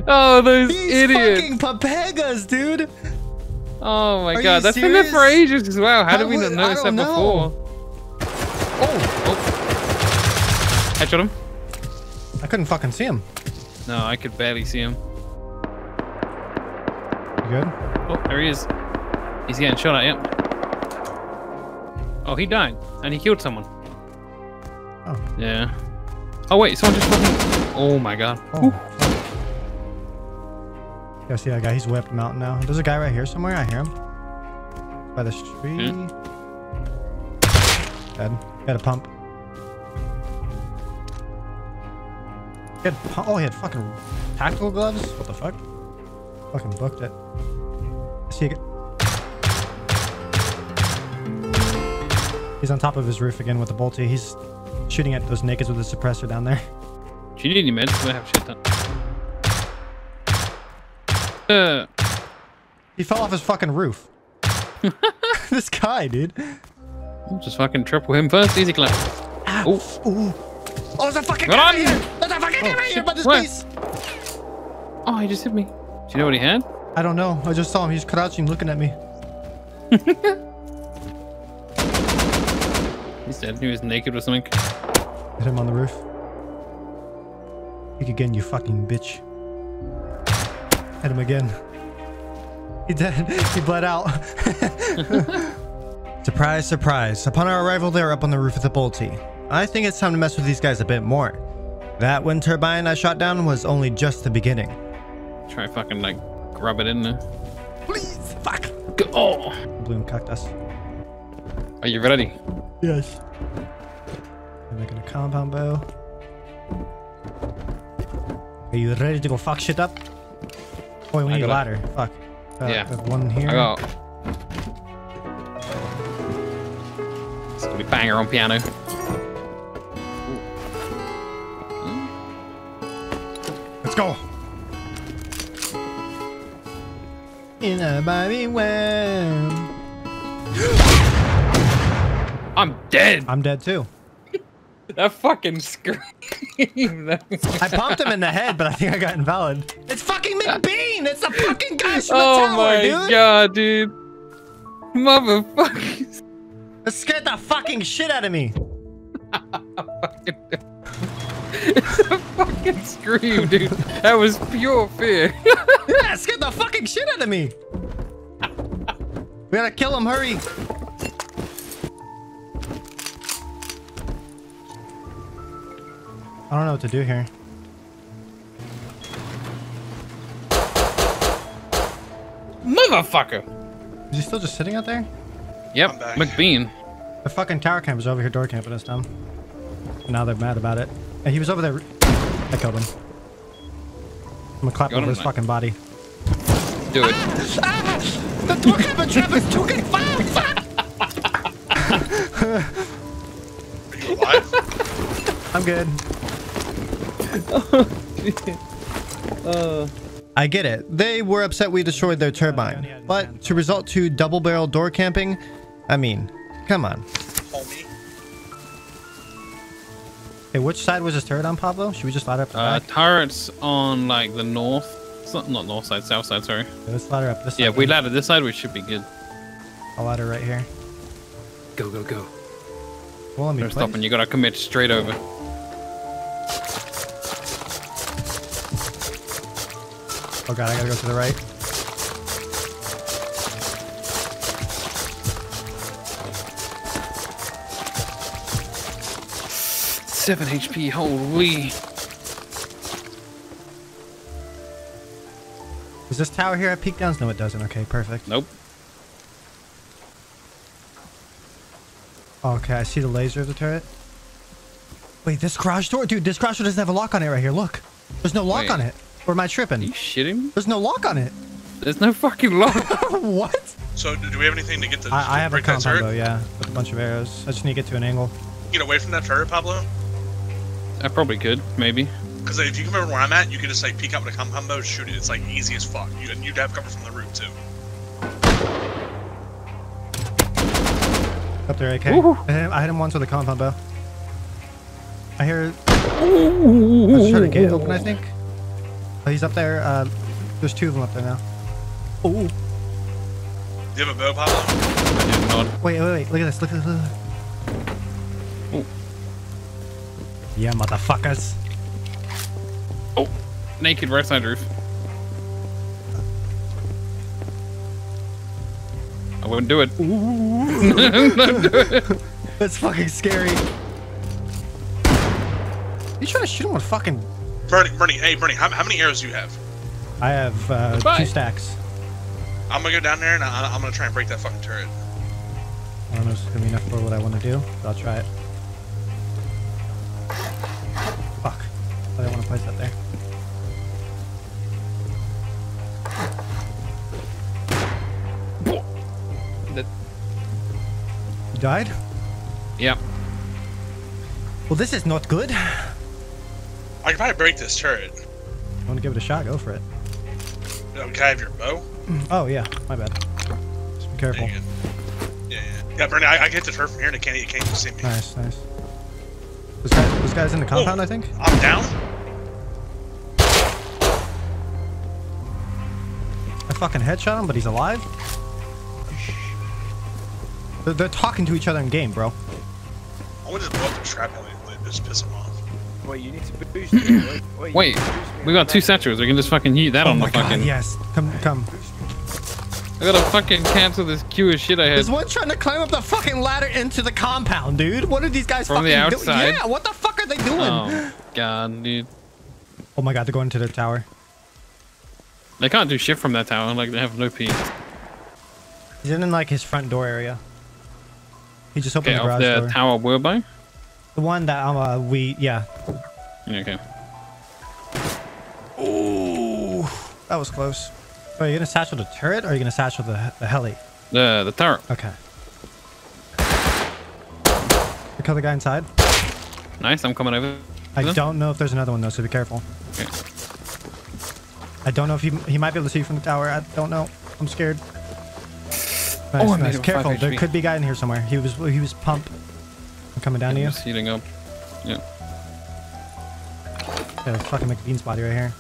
Oh, those These idiots! These fucking papegas, dude! Oh my Are god, that's serious? been there for ages as well. How did we not notice that know. before? Oh! Oh! Headshot him. I couldn't fucking see him. No, I could barely see him. You good? Oh, there he is. He's getting shot at, yep. Oh, he died. And he killed someone. Oh. Yeah. Oh wait, someone just fucking... Oh my god. Oh. Yeah, I see that guy. He's whipped him out now. There's a guy right here somewhere. I hear him. By the street. Hmm. Dead. Got a pump. He had pu oh, he had fucking tactical gloves? What the fuck? Fucking booked it. I see a He's on top of his roof again with the bolty. He's shooting at those nakeds with the suppressor down there. Do you need any meds? I'm gonna have shit done. Uh. He fell off his fucking roof. This guy, dude. Just fucking triple him first, easy clap. Ow. Ooh. Ooh. Oh, there's a fucking guy right here! There's a fucking guy oh, right here by this Where? piece! Oh, he just hit me. Do you know what he had? I don't know. I just saw him. He's crouching, looking at me. He's dead. He was naked or something. Hit him on the roof. Hit again, you fucking bitch. Hit him again. He dead. He bled out. Surprise, surprise. Upon our arrival, they were up on the roof of the bolty. I think it's time to mess with these guys a bit more. That wind turbine I shot down was only just the beginning. Try fucking, like, grab it in there. Please! Fuck! Go. Oh! Bloom cactus. Are you ready? Yes. I'm making a compound bow. Are you ready to go fuck shit up? Boy, we I need a ladder. It. Fuck. Uh, yeah. There's one here. I got... It's gonna be banger on piano. Let's go. In a body web. I'm dead. I'm dead too. That fucking scream. I pumped him in the head, but I think I got invalid. It's fucking McBean. It's the fucking guy from the oh tower, my dude. god, dude. Motherfuckers. It scared the fucking shit out of me. It's a fucking scream, dude. That was pure fear. Yeah, it scared the fucking shit out of me. We gotta kill him, hurry. I don't know what to do here. Motherfucker. Is he still just sitting out there? Yep, McBean. The fucking tower camp was over here door camping us, Tom. Now they're mad about it. And he was over there. I killed him. I'm gonna clap Got over his man. fucking body. Do it. Ah, ah, the door camper trap is too good. Fuck! You alive? I'm good. Oh, shit. Uh. I get it. They were upset we destroyed their turbine, but to resort to double barrel door camping. I mean, come on. Hey, which side was his turret on, Pablo? Should we just ladder up the uh, back? Turrets on, like, the north. It's not, not north side, south side, sorry. Yeah, let's ladder up this side. Yeah, if we ladder this side, we should be good. I'll ladder right here. Go, go, go. Well, let me stop and you gotta commit straight over. Oh god, I gotta go to the right. seven H P, holy. Does this tower here have peak downs? No, it doesn't. Okay, perfect. Nope. Okay, I see the laser of the turret. Wait, this garage door? Dude, this garage door doesn't have a lock on it right here. Look. There's no lock Wait. on it. Or am I tripping? Are you shitting me? There's no lock on it. There's no fucking lock. What? So, do we have anything to get to? I, I have a compound bow, yeah. With a bunch of arrows. I just need to get to an angle. Get away from that turret, Pablo? I probably could, maybe. Because if you can remember where I'm at, you can just like peek out with a compound bow, shoot it. It's like easy as fuck. You'd, you'd have cover from the roof, too. Up there, A K. I hit, him, I hit him once with a compound bow. I hear... Let's try to get it open, I think. Oh, he's up there. Uh, there's two of them up there now. Oh. Do you have a bow, Pablo? I do not. Wait, wait, wait. Look at this. Look at this. Look at this. Ooh. Yeah, motherfuckers. Oh. Naked right side roof. I won't do it. Don't do it. That's fucking scary. You trying to shoot him with fucking... Bernie, Bernie, hey, Bernie, how, how many arrows do you have? I have uh, two stacks. I'm going to go down there and I, I'm going to try and break that fucking turret. I don't know if it's going to be enough for what I want to do, but I'll try it. Fuck. I don't want to place that there. You died? Yep. Well, this is not good. I can probably break this turret. I want to give it a shot. Go for it. Um, can I have your bow? Oh, yeah. My bad. Just be careful. Yeah, yeah. Yeah, Bernie, I, I get the turret from here and it can't, it can't even see me. Nice, nice. This, guy, this guy's in the compound, oh, I think? I'm down. I fucking headshot him, but he's alive? They're, they're talking to each other in game, bro. I want to blow up the trap and just piss them off. Wait, you need to boost me. Wait, wait, wait we got two satchels. We can just fucking yeet that oh on my the fucking. God, yes, come, come. I gotta fucking cancel this queue of shit I had. There's one trying to climb up the fucking ladder into the compound, dude. What are these guys From fucking the outside? doing? Yeah, what the fuck are they doing? Oh, God, dude. Oh my God, they're going to their tower. They can't do shit from that tower. Like, they have no peace. He's in, like, his front door area. He just opened okay, the garage the door. the tower we're by? The one that uh, we... Yeah. Okay. Ooh. That was close. Are you going to satchel the turret or are you going to satchel the, the heli? The, the turret. Okay. I kill the guy inside. Nice, I'm coming over. I them. don't know if there's another one though, so be careful. Okay. I don't know if he, he might be able to see you from the tower. I don't know. I'm scared. Nice, oh, nice. Careful, there could be a guy in here somewhere. He was he was pumped. I'm coming down yeah, to you. He's heating up. Yeah. There's fucking McBean's body right here.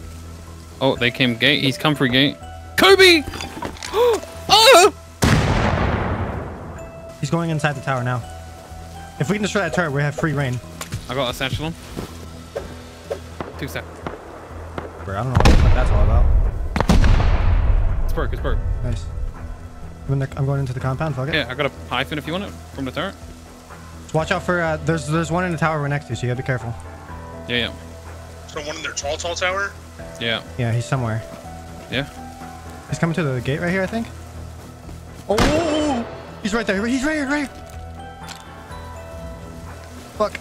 Oh, they came gate. He's come for gate. Kobe! Oh! He's going inside the tower now. If we can destroy that turret, we have free reign. I got a satchel on. Two sec. Bro, I don't know what the fuck that's all about. It's broke, it's broke. Nice. I'm going into the compound, fuck it. Yeah, I got a hyphen if you want it, from the turret. Watch out for, uh, there's there's one in the tower we're next to, so you gotta be careful. Yeah, yeah. So one in their tall, tall tower? Yeah. Yeah, he's somewhere. Yeah. He's coming to the gate right here, I think. Oh! He's right there, he's right here, right here! Fuck.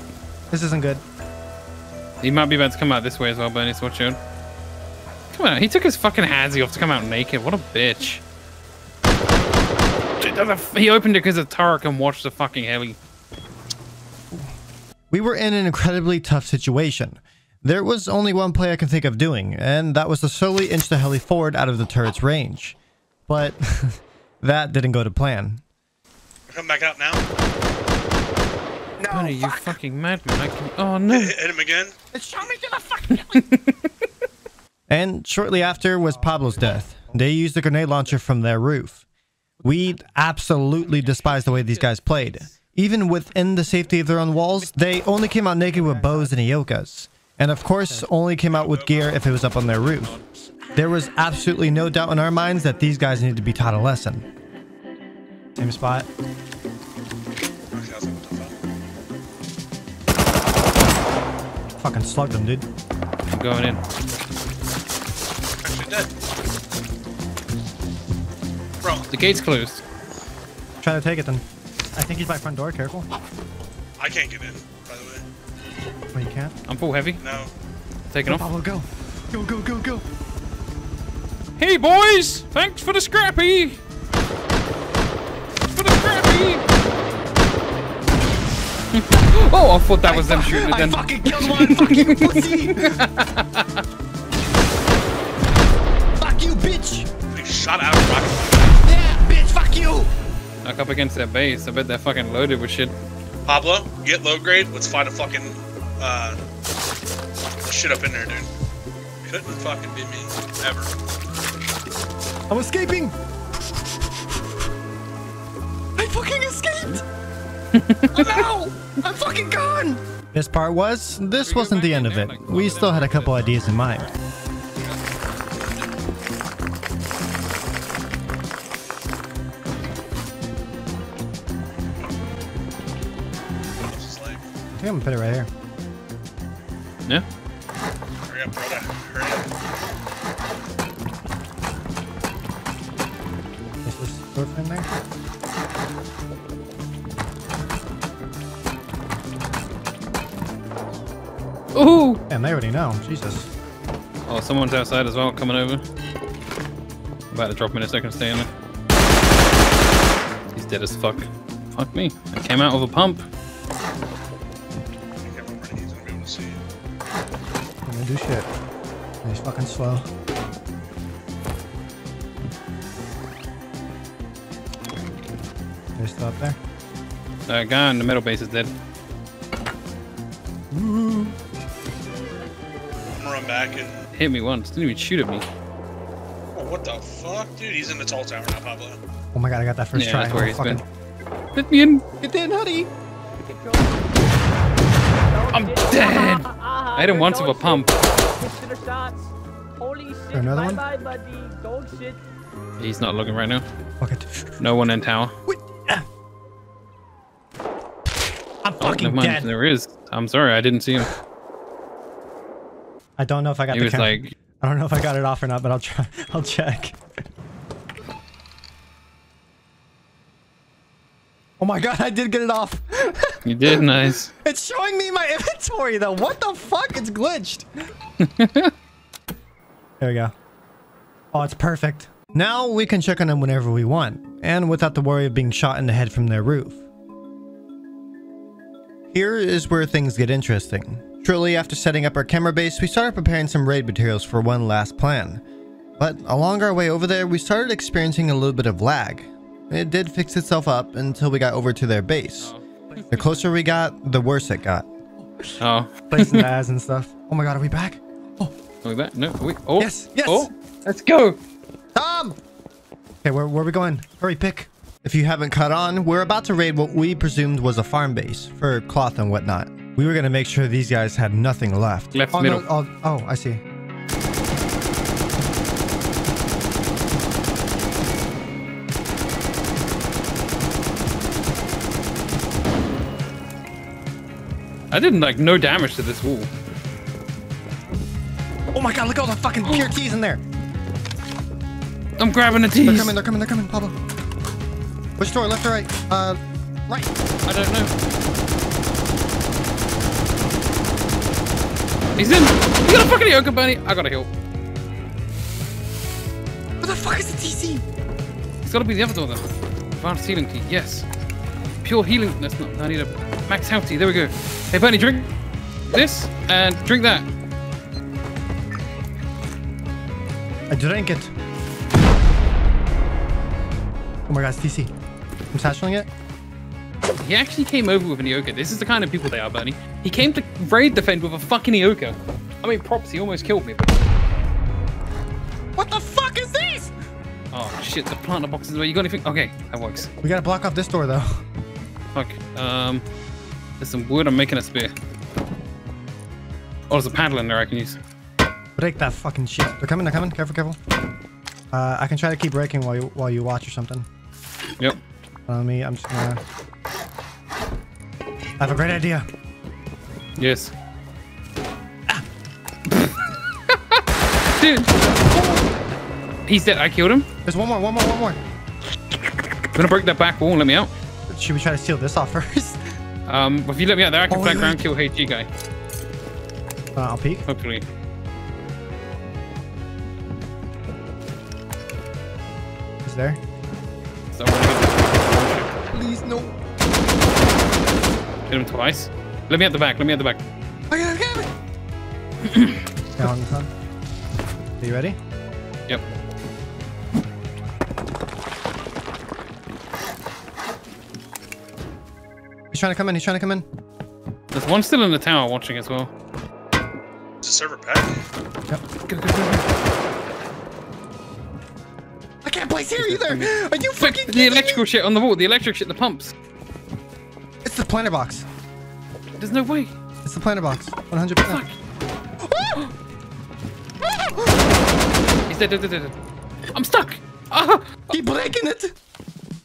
This isn't good. He might be about to come out this way as well, Bernie, so watch out. Come on, he took his fucking handsy off to come out naked, what a bitch. He opened it because the turret can watch the fucking heli. We were in an incredibly tough situation. There was only one play I can think of doing, and that was to slowly inch the heli forward out of the turret's range. But that didn't go to plan. Come back out now. No, Bernie, you fucking madman! I can... Oh no! Hit, hit him again. Show me to the fucking. And shortly after was Pablo's death. They used a grenade launcher from their roof. We absolutely despise the way these guys played. Even within the safety of their own walls, they only came out naked with bows and iokas. And of course, only came out with gear if it was up on their roof. There was absolutely no doubt in our minds that these guys needed to be taught a lesson. Same spot. Fucking slugged them, dude. I'm going in. Actually dead. Bro, the gate's closed. Try to take it then. I think he's by front door, careful. I can't get in, by the way. Wait, you can't? I'm full heavy. No. Take it off. Pablo, go. Go, go, go, go. Hey, boys! Thanks for the scrappy! Thanks for the scrappy! Oh, I thought that was I them shooting it then. I fucking killed one! Fuck you, pussy! Fuck you, bitch! They shot out of rocket. Yeah, bitch, fuck you! Knock up against their base. I bet they're fucking loaded with shit. Pablo, get low grade. Let's find a fucking uh, shit up in there, dude. Couldn't fucking be me ever. I'm escaping. I fucking escaped. I'm out. I'm fucking gone. This part was. This wasn't the end of it. We still had a couple ideas in mind. I'm gonna put it right here. Yeah. Hurry up, brother. Hurry up. Is this stuff in there? Ooh! And they already know. Jesus. Oh, someone's outside as well, coming over. I'm about to drop him in a second. Stay in there. He's dead as fuck. Fuck me. I came out of a pump. Do shit. And he's fucking slow. They're still up there. Uh, gone. The metal base is dead. Woo. I'm gonna run back and hit me once. Didn't even shoot at me. Oh, what the fuck, dude? He's in the tall tower now, Pablo. Oh my god, I got that first yeah, try. That's where oh, he's fucking... been. Get me in. Get in, honey. I'm dead. I hit him once with a pump. Holy shit. Another one? Bye bye, buddy. Shit. He's not looking right now. Okay. No one in tower. Wait. I'm fucking oh, no dead. There is. I'm sorry, I didn't see him. I don't know if I got he the was count. Like, I don't know if I got it off or not, but I'll try. I'll check. Oh my god, I did get it off. You did, nice. It's showing me my inventory though. What the fuck? It's glitched. There we go. Oh, it's perfect. Now we can check on them whenever we want, and without the worry of being shot in the head from their roof. Here is where things get interesting. Shortly after setting up our camera base, we started preparing some raid materials for one last plan. But along our way over there, we started experiencing a little bit of lag. It did fix itself up until we got over to their base. The closer we got, the worse it got. Oh. Placing the ass and stuff. Oh my god, are we back? Oh. Are we back? No. Are we? Oh. Yes. Yes. Oh. Let's go. Tom! Okay, where, where are we going? Hurry, pick. If you haven't caught on, we're about to raid what we presumed was a farm base for cloth and whatnot. We were going to make sure these guys had nothing left. Left oh, middle. No, oh, oh, I see. I didn't like no damage to this wall. Oh my god, look at all the fucking pure tees in there. I'm grabbing the tees. They're coming, they're coming, they're coming, Pablo. Which door, left or right? Uh, right. I don't know. He's in. You got a fucking yoga bunny. I gotta heal. What the fuck is the T C? It's gotta be the other door though. Advanced healing key, yes. Pure healing. That's not, I need a max health tea. There we go. Hey, Bernie, drink this and drink that. I drank it. Oh my god, it's T C. I'm satcheling it. He actually came over with an Ioka. This is the kind of people they are, Bernie. He came to raid defend with a fucking Ioka. I mean, props, he almost killed me. What the fuck is this? Oh shit, the planter box is where you got anything? Okay, that works. We gotta block off this door though. Fuck. Um. There's some wood, I'm making a spear. Oh, there's a paddle in there I can use. Break that fucking shit. They're coming, they're coming. Careful, careful. Uh, I can try to keep breaking while you while you watch or something. Yep. Follow me, I'm just gonna... I have a great idea. Yes. Ah. Dude! He's dead, I killed him. There's one more, one more, one more. You want to break that back wall and let me out? Should we try to steal this off first? Um, if you let me out there, I can oh, flag around kill H G guy. Uh, I'll peek. Hopefully. He's there. Please, no. Hit him twice. Let me out the back. Let me out the back. I got him. Down, son. Are you ready? Yep. He's trying to come in. He's trying to come in. There's one still in the tower watching as well. It's a server pack. Yep. Go, go, go, go. I can't place here either. Are you fucking the electrical me? Shit on the wall? The electric shit. The pumps. It's the planter box. There's no way. It's the planter box. one hundred percent. Fuck. He's dead, dead, dead, dead. I'm stuck. Uh, Keep breaking it.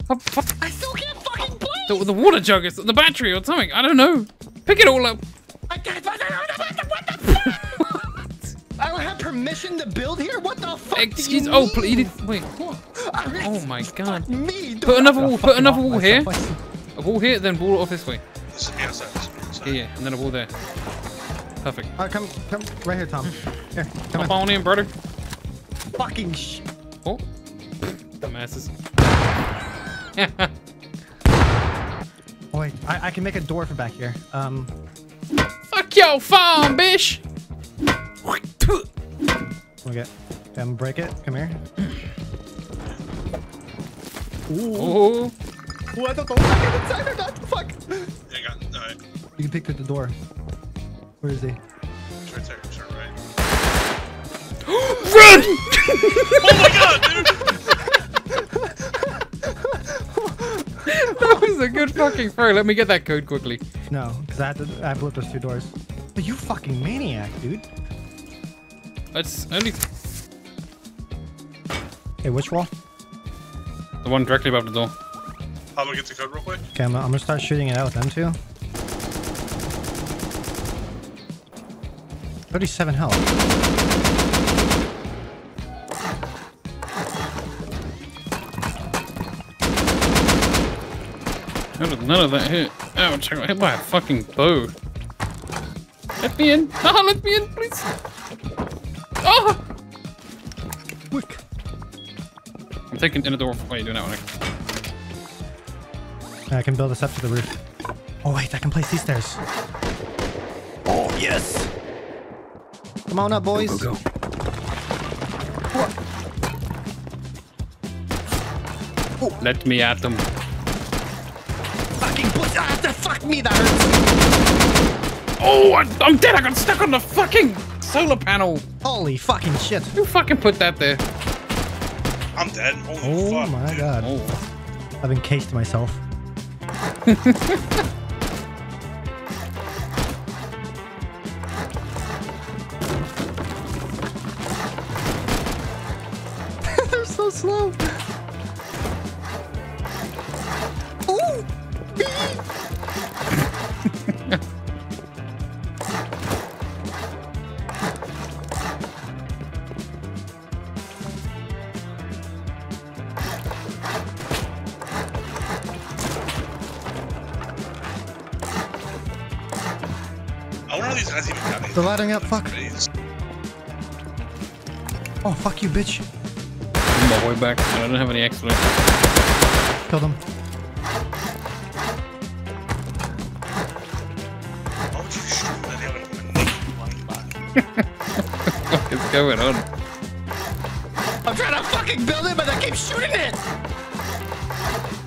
I'm I still can't fucking play. The, the water jug is the battery or something. I don't know. Pick it all up. I can't. What the, what the what? I don't have permission to build here. What the fuck? Excuse. Do you oh, mean? Please. You didn't, wait. I oh my god. Me, put another wall. Put another wall here. A wall here, then wall off this way. This is the outside. This is the outside. Yeah, yeah, and then a wall there. Perfect. All right, come, come right here, Tom. Here, come on in, brother. Fucking sh. Oh, dumbasses. Oh, wait, I, I can make a door for back here. Um, fuck your phone, bitch! Okay, um, break it. Come here. Ooh. Oh. Ooh, I don't know if I get inside or not. Fuck. Yeah, got it. All right. You can pick through the door. Where is he? Turn right, turn right. Run! Oh my god, dude! That was a good fucking throw. Let me get that code quickly. No, because I had to. I blew up those two doors. But you fucking maniac, dude. That's only. Hey, which wall? The one directly above the door. Pablo, get the code real quick. Okay, I'm, I'm gonna start shooting it out with them too. thirty-seven health. None of that hit. Ouch, I got hit by a fucking bow. Let me in. Haha, let me in, please. Oh! Quick. I'm taking in the door. What are you doing that one? I can build this up to the roof. Oh, wait, I can place these stairs. Oh, yes! Come on up, boys. Go, go, go. Oh. Let me at them. Fucking put ah, that fuck me, that hurts. Oh, I, I'm dead. I got stuck on the fucking solar panel. Holy fucking shit. Who fucking put that there? I'm dead. Holy oh fuck, my dude. God. Oh. I've encased myself. Slow. Oh, I wonder if these guys even have anything. They're lighting up. Fuck. Oh, fuck you, bitch. My way back. I don't have any excellent. Kill them. What is going on? I'm trying to fucking build it, but I keep shooting it.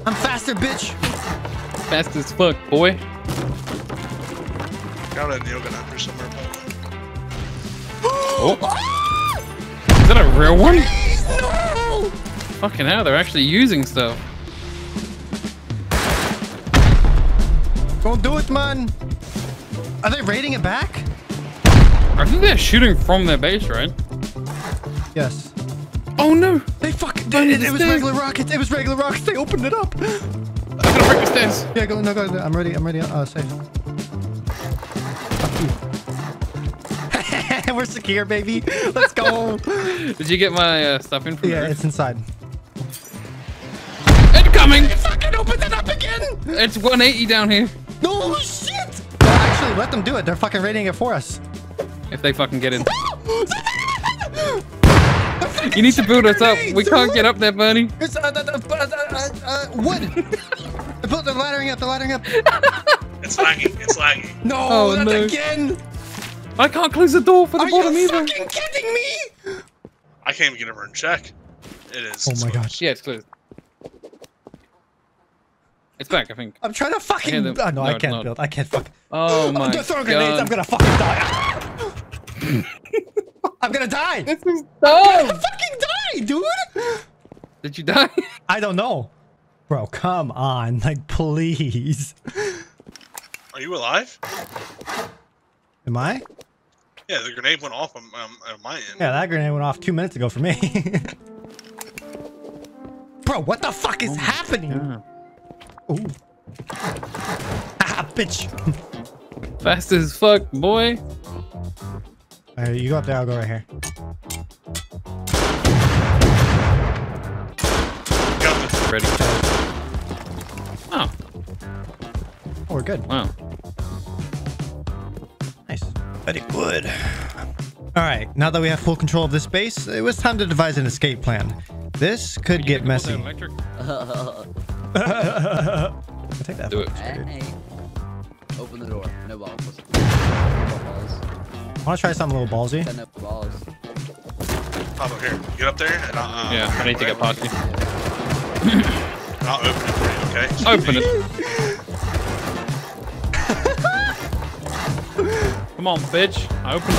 I'm faster, bitch. Fast as fuck, boy. Got a nail gun after somewhere. Oh! Is that a real one? No! Fucking hell, they're actually using stuff. Don't do it, man. Are they raiding it back? I think they're shooting from their base, right? Yes. Oh no! They fucking did it! It was regular rockets! It was regular rockets! They opened it up! I'm gonna break the stairs! Yeah, go, no, go, no, I'm ready, I'm ready, uh, safe. Fuck you. We're secure, baby! Let's go! Did you get my uh, stuff in from there? Yeah, it's inside. coming! It's not gonna open that up again! It's one eighty down here. No shit! Well, actually, let them do it. They're fucking raiding it for us. If they fucking get in. You need to boot us up. We can't get up there, Bernie. It's, uh, uh, uh, uh, uh, wood. They're laddering up. They're laddering up. It's lagging. It's lagging. No, oh, not no. again. I can't close the door for the bottom either. Are you fucking kidding me? I can't even get over and check. It is. Oh my gosh. Yeah, it's closed. It's back, I think. I'm trying to fucking. Oh, no, no, I can't build. I can't fuck. Oh my god. Throw grenades. I'm gonna fucking die. I'm gonna die! This is dumb! I'm gonna fucking die, dude! Did you die? I don't know. Bro, come on. Like, please. Are you alive? Am I? Yeah, the grenade went off on, um, on my end. Yeah, that grenade went off two minutes ago for me. Bro, what the fuck is oh happening? Ooh. Ah, bitch. Fast as fuck, boy. All right, you go up there, I'll go right here. Got this. Ready. Oh. Oh, we're good. Wow. Nice. Very good. All right, now that we have full control of this base, it was time to devise an escape plan. This could get messy. I'll take that. Do it. Hey. Open the door. No balls. No balls. I want to try something a little ballsy. Pablo, here. Get up there and I'll, uh, yeah, I need to get past you. I'll open it for you, okay? Just open it. Come on, bitch. I opened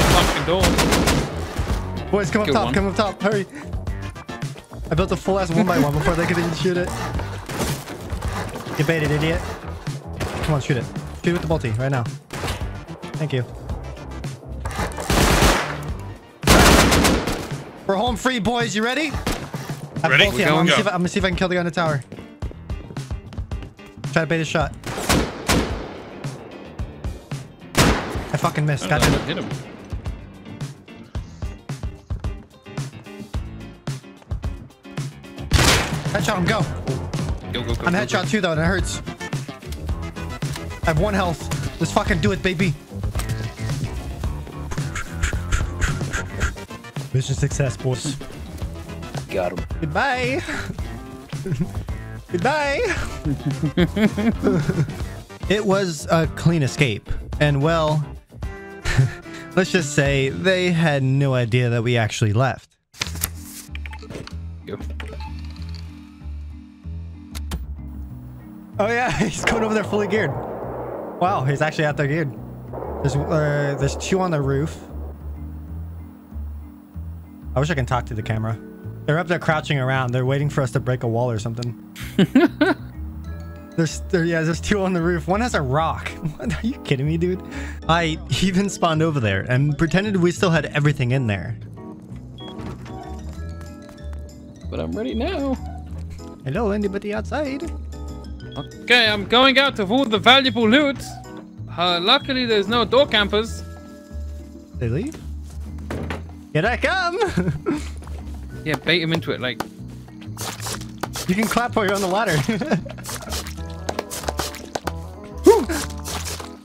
the fucking door. Boys, come up top. One. Come up top. Hurry. I built a full ass one by one before they could even shoot it. Get baited, idiot. Come on, shoot it. Shoot it with the bolty right now. Thank you. We're home free, boys. You ready? I'm ready? Go, I'm, gonna go. If I, I'm gonna see if I can kill the guy in the tower. Try to bait his shot. I fucking missed. Got him. Hit him. Headshot him. Go. go, go, go I'm go, headshot go. too, though, and it hurts. I have one health. Let's fucking do it, baby. Mission success, boss. Got him. Goodbye. Goodbye. It was a clean escape. And well, let's just say they had no idea that we actually left. Yep. Oh yeah, he's going over there fully geared. Wow, he's actually out there geared. There's, uh, there's two on the roof. I wish I can talk to the camera. They're up there crouching around. They're waiting for us to break a wall or something. there's, there, yeah, there's two on the roof. One has a rock. What, are you kidding me, dude? I even spawned over there and pretended we still had everything in there. But I'm ready now. Hello, anybody outside? Okay, I'm going out to all the valuable loot. Uh, luckily, there's no door campers. They leave? Here I come! Yeah, bait him into it, like... You can clap while you're on the ladder.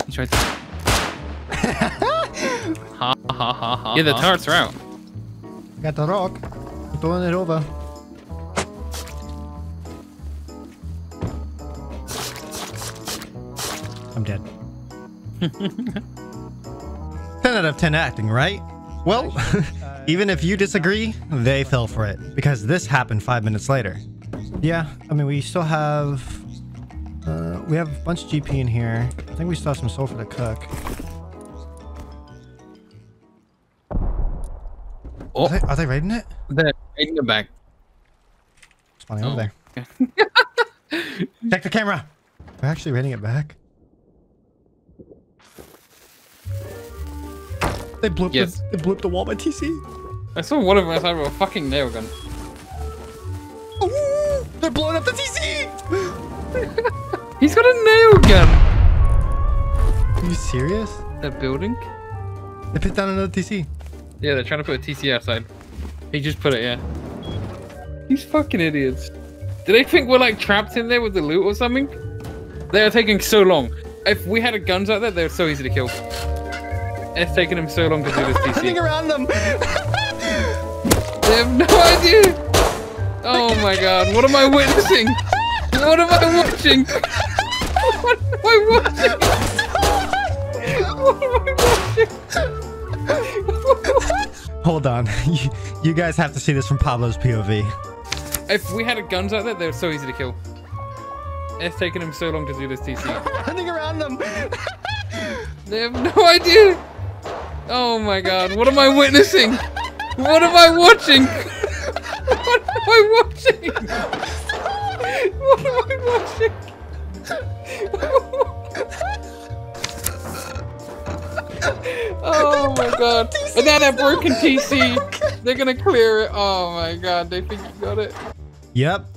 He tried to... ha, ha, ha, ha, yeah, the turrets are out. Got the rock. I'm throwing it over. I'm dead. ten out of ten acting, right? Well, even if you disagree, they fell for it, because this happened five minutes later. Yeah, I mean, we still have... Uh, we have a bunch of G P in here. I think we still have some soul for the cook. Oh. Are, they, are they raiding it? They're raiding it back. Spawning oh. over there. Okay. Check the camera! They're actually raiding it back. They blew, yes. the, they blew up the wall by T C. I saw one of them outside with a fucking nail gun. Ooh, they're blowing up the T C! He's got a nail gun! Are you serious? That building? They put down another T C. Yeah, they're trying to put a T C outside. He just put it, yeah. These fucking idiots. Do they think we're like trapped in there with the loot or something? They are taking so long. If we had guns out there, they were so easy to kill. It's taking them so long to do this P C. Running around them. They have no idea. Oh my god! What am I witnessing? What am I watching? What am I watching? What am I watching? Hold on, you, you guys have to see this from Pablo's P O V. If we had guns out there, they were so easy to kill. It's taking them so long to do this T C. Running around them. They have no idea. Oh my god, what am I witnessing? What am I watching? What am I watching? What am I watching? Oh my god. And then a broken T C. They're gonna clear it. Oh my god, they think you got it. Yep.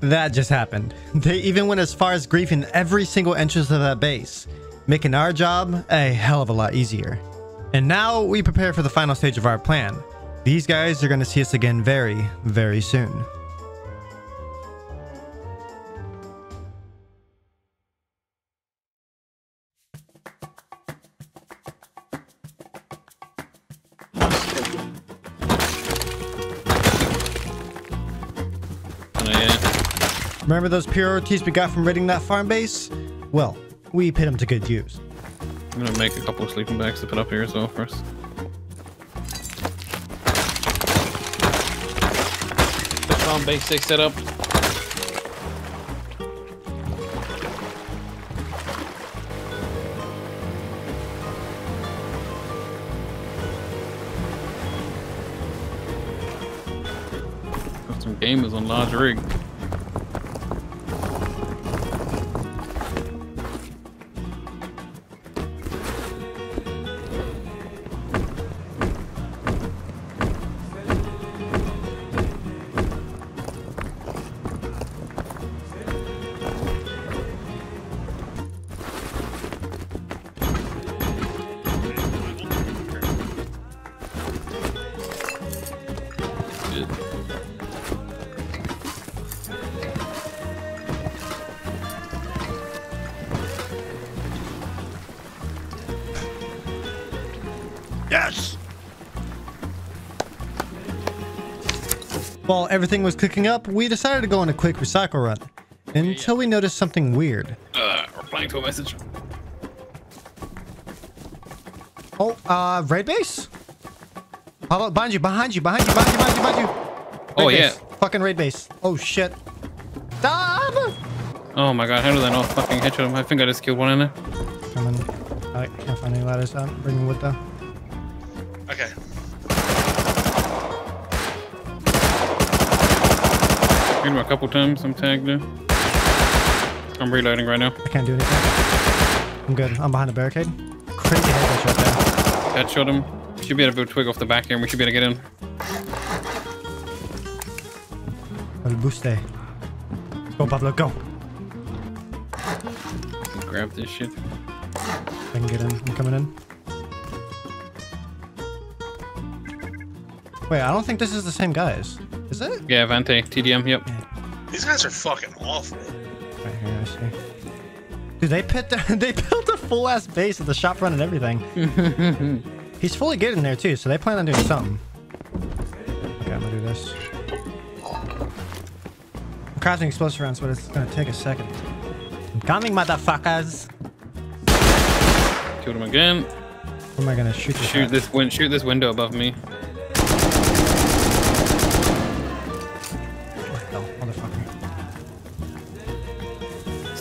That just happened. They even went as far as griefing every single entrance of that base, making our job a hell of a lot easier. And now we prepare for the final stage of our plan. These guys are going to see us again very, very soon. Remember those priorities we got from raiding that farm base? Well, we put them to good use. I'm gonna make a couple of sleeping bags to put up here as well first. The farm base they set up. Got some gamers on large rig. Yes! While everything was cooking up, we decided to go on a quick recycle run until we noticed something weird. Uh, replying to a message. Oh, uh, raid base? Pablo, behind you, behind you, behind you, behind you, behind you, behind you. Raid oh, base. Yeah. Fucking raid base. Oh, shit. Stop! Oh my god, how did I not fucking headshot him? I think I just killed one in there. I can't find any ladders out. Bring them with them. Okay. Hit him a couple times. I'm tagged there. I'm reloading right now. I can't do anything. I'm good. I'm behind the barricade. Crazy headshot there. Headshot him. We should be able to twig off the back here and we should be able to get in. El buste. Go, Pablo, go. Grab this shit. I can get in. I'm coming in. Wait, I don't think this is the same guys. Is it? Yeah, Vante, T D M, yep. Yeah. These guys are fucking awful. Right here, I see. Dude, they, pit the, they built a full-ass base with the shop run and everything. He's fully getting there, too, so they plan on doing something. Okay, I'm gonna do this. I'm crafting explosive rounds, but it's gonna take a second. I'm coming, motherfuckers! Killed him again. What am I gonna shoot? Shoot this, win shoot this window above me.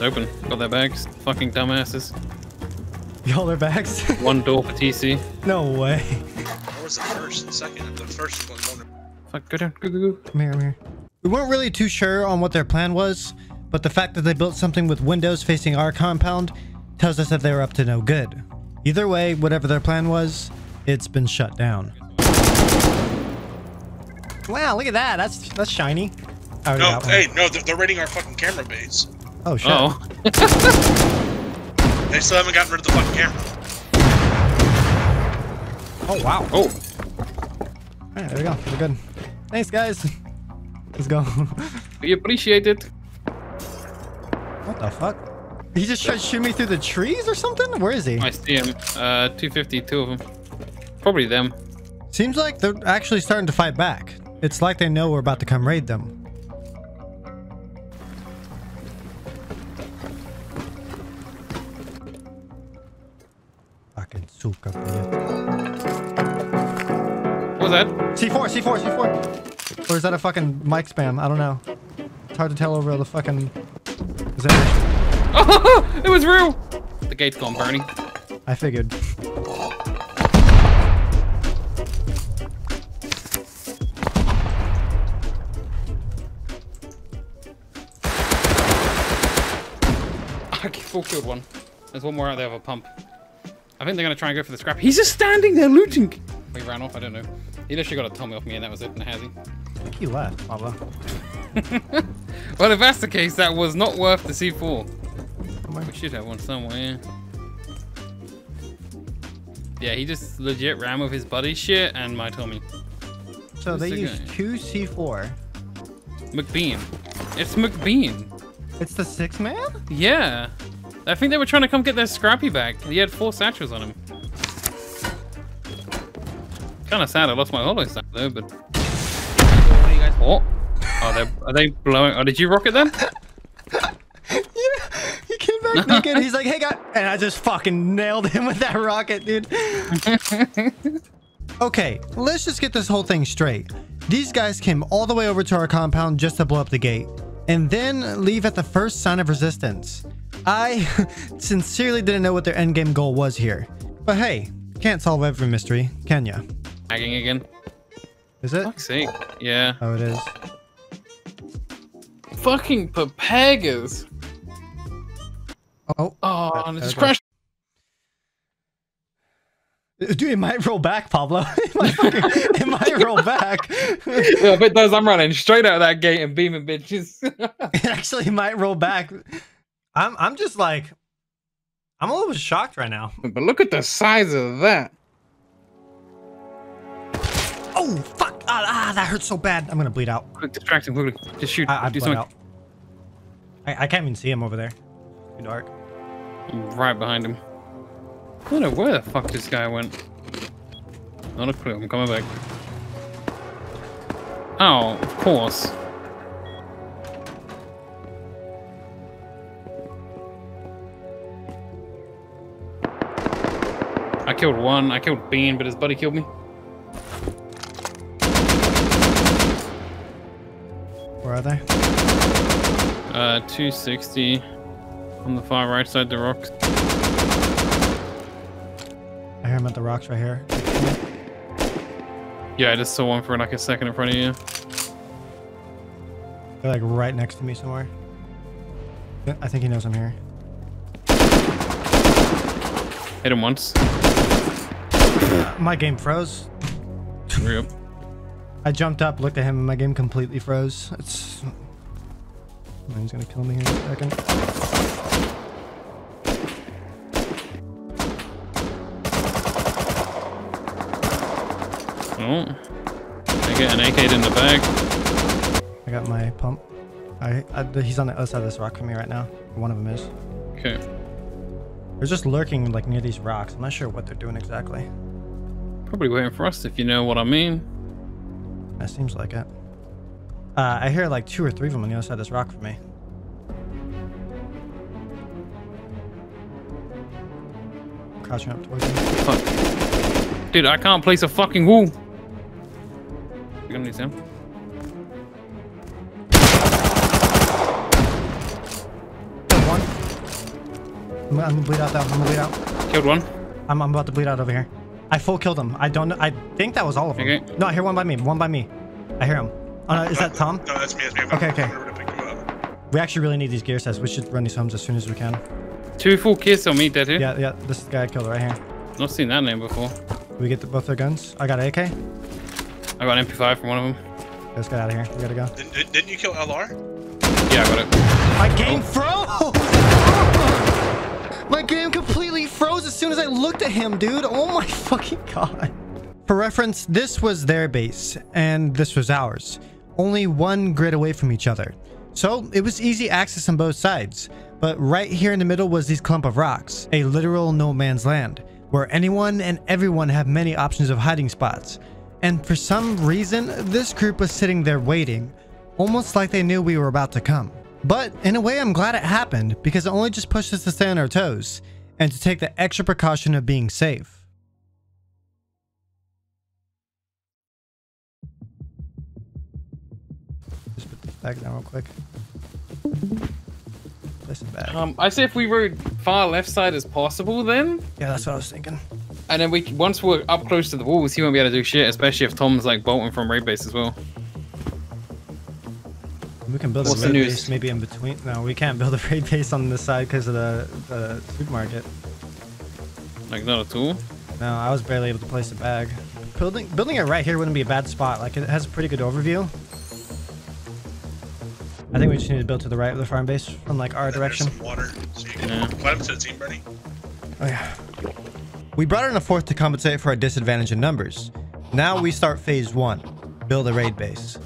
Open. Got their bags. Fucking dumbasses. Y'all their bags? One door for T C. No way. What was the first and second? The first one. Fuck, go down. Go, go, go. Come here, come here. We weren't really too sure on what their plan was, but the fact that they built something with windows facing our compound tells us that they were up to no good. Either way, whatever their plan was, it's been shut down. Wow, look at that. That's that's shiny. I no, hey, no, they're, they're raiding our fucking camera base. Oh shit. Uh oh. They still haven't gotten rid of the fucking camera. Oh wow. Oh. Alright, there we go. We're good. Thanks guys. Let's go. We appreciate it. What the fuck? Did he just try to shoot me through the trees or something? Where is he? I see him. Uh, two fifty-two of them. Probably them. Seems like they're actually starting to fight back. It's like they know we're about to come raid them. Fucking suka. What was that? C four, C four, C four. Or is that a fucking mic spam? I don't know. It's hard to tell over the fucking... Is that... Oh, it was real! The gate's gone, Bernie. I figured. Full killed one. There's one more out there of a pump. I think they're gonna try and go for the scrap. He's just standing there looting. He ran off. I don't know. He literally got a tummy off me, and that was it. And has he? I think he left, Pablo. Well, if that's the case, that was not worth the C four. We should have one somewhere. Yeah, he just legit ran with his buddy shit and my tummy. So What's they the used guy? two C four. McBean. It's McBean. It's the six man? Yeah. I think they were trying to come get their scrappy back. He had four satchels on him. Kind of sad I lost my holo sack though, but... What are you guys... What? Oh, are they blowing... Oh, did you rocket them? Yeah, he came back naked. He's like, hey, guy... And I just fucking nailed him with that rocket, dude. Okay, let's just get this whole thing straight. These guys came all the way over to our compound just to blow up the gate. And then leave at the first sign of resistance. I sincerely didn't know what their endgame goal was here. But hey, can't solve every mystery, can ya? Lagging again. Is it? Fuck's sake. Yeah. Oh, it is. Fucking papagas. Oh. Oh, and it just crashed. Dude, it might roll back, Pablo. It might, fucking, it might roll back. Yeah, if it does, I'm running straight out of that gate and beaming bitches. It actually might roll back. I'm, I'm just like, I'm a little shocked right now. But look at the size of that. Oh, fuck. Ah, ah that hurts so bad. I'm going to bleed out. Quick, distract him. Quick, quick. Just shoot. I, I Do bleed something. out. I, I can't even see him over there. Too dark. Right behind him. I don't know where the fuck this guy went. Not a clue. I'm coming back. Oh, of course. I killed one. I killed Bean, but his buddy killed me. Where are they? Uh, two sixty on the far right side of the rocks. I hear him at the rocks right here. Yeah, I just saw one for like a second in front of you. They're like right next to me somewhere. I think he knows I'm here. Hit him once. Uh, my game froze. Yep. I jumped up, looked at him, and my game completely froze. It's... He's gonna kill me in a second. Oh, I get an A K in the bag. I got my pump. I, I he's on the other side of this rock from me right now. One of them is. Okay. They're just lurking like near these rocks. I'm not sure what they're doing exactly. Probably waiting for us, if you know what I mean. That seems like it. Uh, I hear like two or three of them on the other side of this rock from me. Crouching up towards me. Fuck. Dude, I can't place a fucking wall. You're gonna need him. Killed one. I'm, I'm gonna bleed out that one. I'm gonna bleed out. Killed one. I'm, I'm about to bleed out over here. I full killed him. I don't know. I think that was all of them. Okay. No, I hear one by me. One by me. I hear him. Oh, no, is that Tom? No, that's me. That's me. Okay, okay. I'm gonna pick him up. We actually really need these gear sets. We should run these homes as soon as we can. Two full kills on me, dead here. Yeah, yeah. This is the guy I killed right here. Not seen that name before. We get the, both their guns. I got an A K. I got an M P five from one of them. Let's get out of here. We gotta go. Did, didn't you kill L R? Yeah, I got it. My game oh. froze! My game completely froze as soon as I looked at him, dude. Oh my fucking god. For reference, this was their base, and this was ours. only one grid away from each other. So it was easy access on both sides, but right here in the middle was these clump of rocks, a literal no man's land, where anyone and everyone have many options of hiding spots. And for some reason, this group was sitting there waiting, almost like they knew we were about to come. But in a way, I'm glad it happened, because it only just pushed us to stay on our toes, and to take the extra precaution of being safe. Just put this back down real quick. This is bad. Um, I say if we were far left side as possible then? Yeah, that's what I was thinking. And then we, once we're up close to the walls, he won't be able to do shit, especially if Tom's like bolting from raid base as well. We can build What's a raid base maybe in between. No, we can't build a raid base on this side because of the, the food market. Like not at all? No, I was barely able to place a bag. Building building it right here wouldn't be a bad spot. Like it has a pretty good overview. I think we just need to build to the right of the farm base from like our direction. Some water. So you can yeah. climb to the team, Bernie. Oh yeah. We brought in a fourth to compensate for our disadvantage in numbers. Now we start phase one. Build a raid base.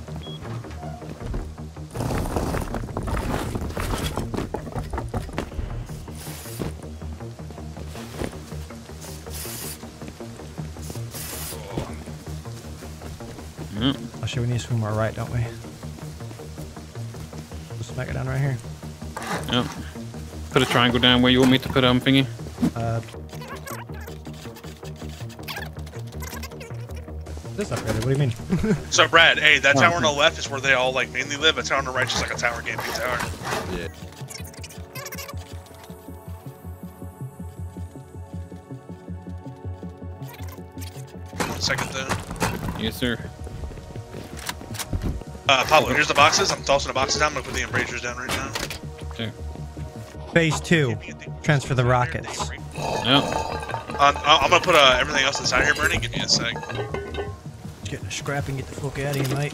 Actually, we need to swim our right, don't we? We'll smack it down right here. Yep. Put a triangle down where you want me to put um thingy. Uh, this upgraded. What do you mean? So Brad, hey, that tower on the left is where they all like mainly live. A tower on the right is just like a tower game big tower. Yeah. One second though. Yes, sir. Uh, Pablo, here's the boxes. I'm tossing the boxes down. I'm gonna put the embrasures down right now. Okay. Phase two. Transfer the rockets. No. Um, I'm gonna put uh, everything else inside here, Bernie. Give me a sec. Just getting a scrap and get the fuck out of here, mate.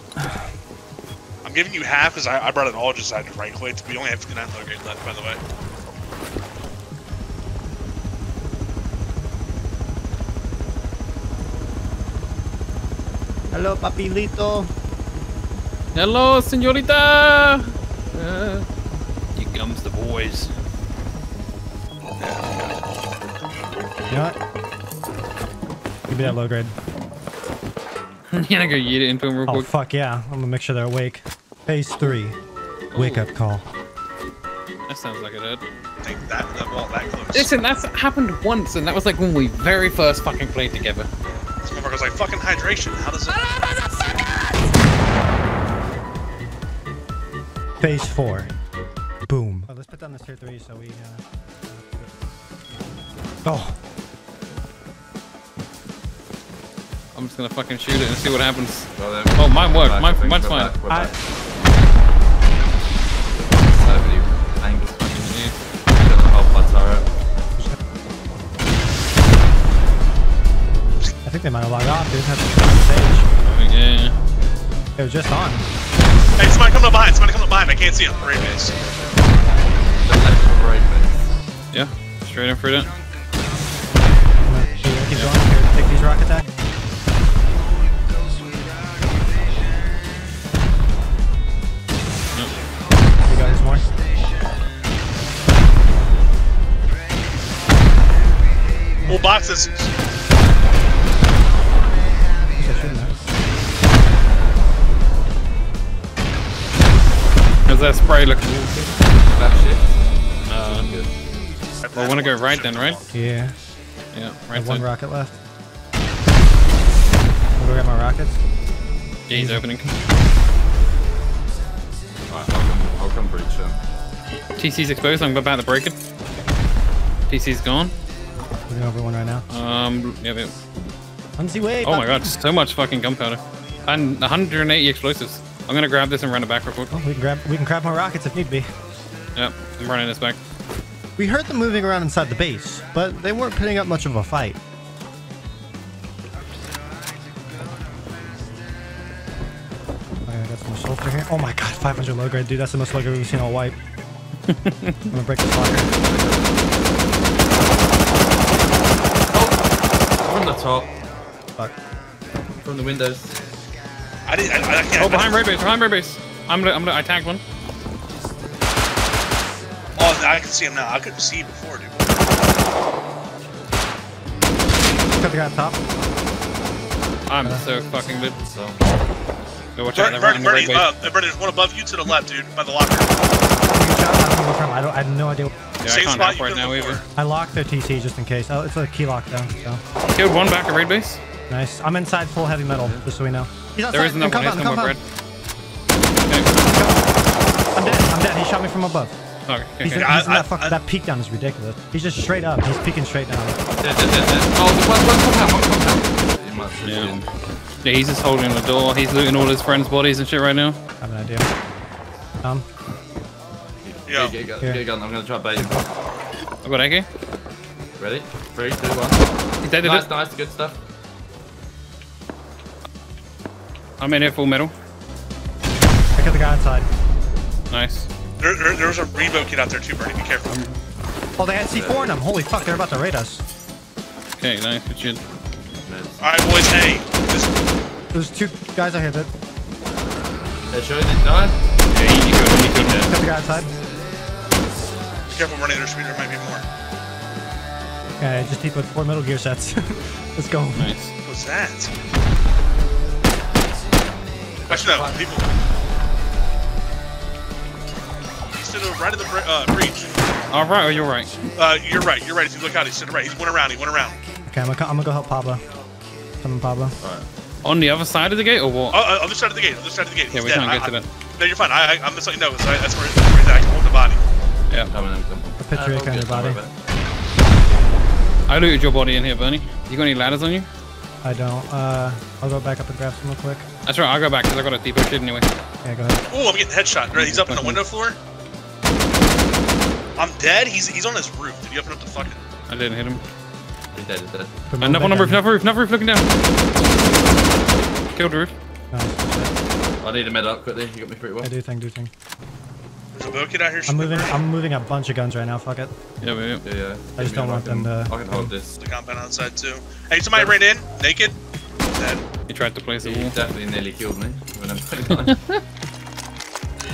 I'm giving you half because I, I brought it all just out to right click. We only have fifty-nine low grade left, by the way. Hello, Pablito. Hello, señorita! Uh, here comes the boys. You know what? Give me that low grade. Yeah, I go yeet it into him real quick. Oh, fuck yeah. I'm gonna make sure they're awake. Phase three. Ooh. Wake up call. That sounds like it, dude. Take that, that, well, that close. Listen, that's happened once, and that was like when we very first fucking played together. This motherfucker's like, fucking hydration. How does it... Phase four. Boom. Oh, let's put down this tier three so we. Uh... Oh. I'm just gonna fucking shoot it and see what happens. Well, oh, mine worked. Mine, mine's fine. Back, I... I think they might have logged off. They just have to turn the stage. Okay. Yeah. It was just on. Hey, somebody coming up behind, somebody coming up behind, I can't see him. Right base. Yeah, straight in for that. Keep going here, take these rocket attacks. Nope. We got his more. Full boxes. How's that spray looking? Uh, good. Well, I want to go right then, right? Yeah. Yeah, right side. One rocket left. I'll go get my rockets. Yeah, he's opening. Alright, I'll come breach him. T C's exposed, I'm about to break it. T C's gone. Putting over one right now. Um, yeah, yeah. Way, oh my god, so much fucking gunpowder. And one hundred eighty explosives. I'm gonna grab this and run it back real quick. Oh, we can grab, we can grab more rockets if need be. Yep, I'm running this back. We heard them moving around inside the base, but they weren't putting up much of a fight. I got some more sulfur here. Oh my god, five hundred low grade, dude. That's the most low grade we've seen all wipe. I'm gonna break this locker. Oh, from the top. Fuck. From the windows. I didn't. I, I, I can't. Oh, behind red base. Behind red base. I'm gonna. I'm gonna. I tagged one. Oh, I can see him now. I couldn't see him before, dude. Got the guy on top. I'm uh, so fucking good. So. Go watch Bert, out. Bert, Bernie, the uh, Bernie, there's one above you to the left, dude, by the locker. I don't. I have no idea. Yeah, Same I can't spot right now before. Either. I locked their T T just in case. Oh, it's a key lock though. So. Killed one back at raid base. Nice. I'm inside full heavy metal, just so we know. He's outside. There is another one. He's no more red. I'm dead. I'm dead. He shot me from above. Okay. okay. He's, okay. He's I, I, fuck, I, that peek down is ridiculous. He's just straight up. He's peeking straight down. Dead, dead, dead, dead. Oh, one, one, one, down, one, down. Yeah. Yeah, he's just holding the door. He's looting all his friends' bodies and shit right now. I have an idea. Tom. Yeah. Get a gun. Get a gun. I'm gonna try bait him. I've got A K. Ready? Three, two, one. He's dead. Nice, nice, good stuff. I'm in here full metal. I got the guy inside. Nice. There, there, there was a Revo kid out there too, Bernie. Be careful. Oh, they had C four in them. Holy fuck, they're about to raid us. Okay, nice. Good shit. Alright, boys, hey. Just... There's two guys out here that. They're showing it done. Yeah, you need to go. You need to go dead. Got the guy outside. Be careful, Bernie. There's there might be more. Okay, just keep with four Metal Gear sets. Let's go. Nice. What's that? Actually, no, people. He's to the right of the uh, breach. All right, or you're right. Uh, you're right. You're right. If you look out, he's to the right. He went around. He went around. Okay, I'm gonna, I'm gonna go help Pablo. Come on, Pablo. All right. On the other side of the gate, or what? Uh, other side of the gate. Other side of the gate. Yeah, he's we dead. can't I, get to that. I, no, you're fine. I, I, I'm just letting you know. So I, that's where he's at. I can hold the body. Yeah. Coming in. A picture of your body. I looted your body in here, Bernie. You got any ladders on you? I don't. Uh, I'll go back up and grab some real quick. That's right, I'll go back because I got a depot shit anyway. Yeah, go ahead. Oh, I'm getting headshot. Right, he's up on the window floor. I'm dead. He's he's on this roof. Did you open up the fucking? I didn't hit him. He's dead. He's dead. Another one on roof. Another roof. Another roof. Looking down. Killed the roof. Nice. I need to med up quickly. You got me pretty well. I do thing. Do thing. There's a bow kid out here. I'm moving. I'm moving a bunch of guns right now. Fuck it. Yeah, yeah, yeah. yeah. I just don't want them to. I can hold this. The compound outside too. Hey, somebody ran in naked. Dead. He tried to place the wall. He definitely nearly killed me.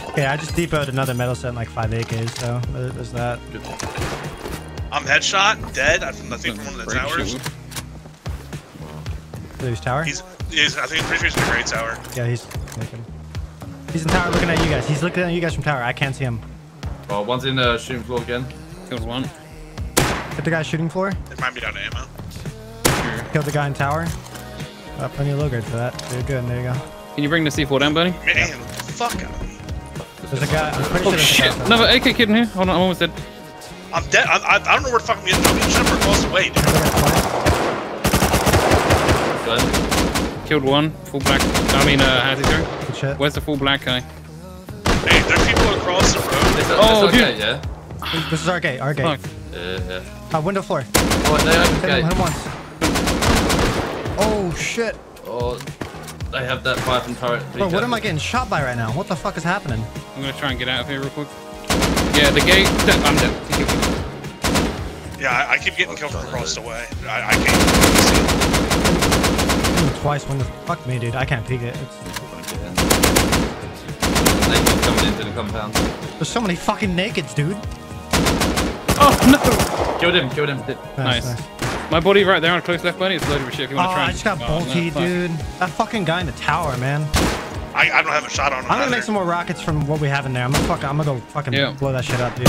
Okay, I just depoted another metal set in like five A Ks, so there's that. I'm headshot, dead. I think from one of the towers. Who's tower? He's, he's, I think I'm pretty sure he's in the great tower. Yeah, he's making. He's in tower looking at you guys. He's looking at you guys from tower. I can't see him. Well, one's in the shooting floor again. Killed one. Hit the guy shooting floor. It might be out of ammo. Sure. Killed the guy in tower. Uh, plenty of low grade for that. You're good. There you go. Can you bring the C four down, Bernie? Man, yeah. Fuck out of me. There's a guy. I'm pretty oh, sure shit. Another A K kid in here. Hold on, I'm almost dead. I'm dead. I, I, I don't know where the fuck I'm getting. I'm getting shot from across the way, dude. Good. Killed one. Full black. I mean, uh, how's he doing? Good shit. Where's the full black guy? Hey, there's people across the road. It's, oh, it's dude. Okay, yeah. This, this is our gate. Our gate. Fuck. Yeah, yeah. Uh, window floor. Oh, no, hit okay. him, hit him once. Oh shit! Oh, they have that python turret. Bro, what am I getting shot by right now? What the fuck is happening? I'm gonna try and get out of here real quick. Yeah, the gate. I'm dead. Yeah, I, I keep getting oh, killed from across the way. I, I can't. Twice when the fuck me, dude. I can't peek it. It's... They keep coming into the compound. There's so many fucking nakeds, dude. Oh no! Killed him. Killed him. Nice. nice. nice. My body right there on close left, Bernie, is loaded with shit if you want oh, to try and... I just got oh, bulky, no, dude. That fucking guy in the tower, man. I, I don't have a shot on him. I'm gonna either. make some more rockets from what we have in there. I'm gonna, fuck, I'm gonna go fucking yeah. blow that shit up, dude.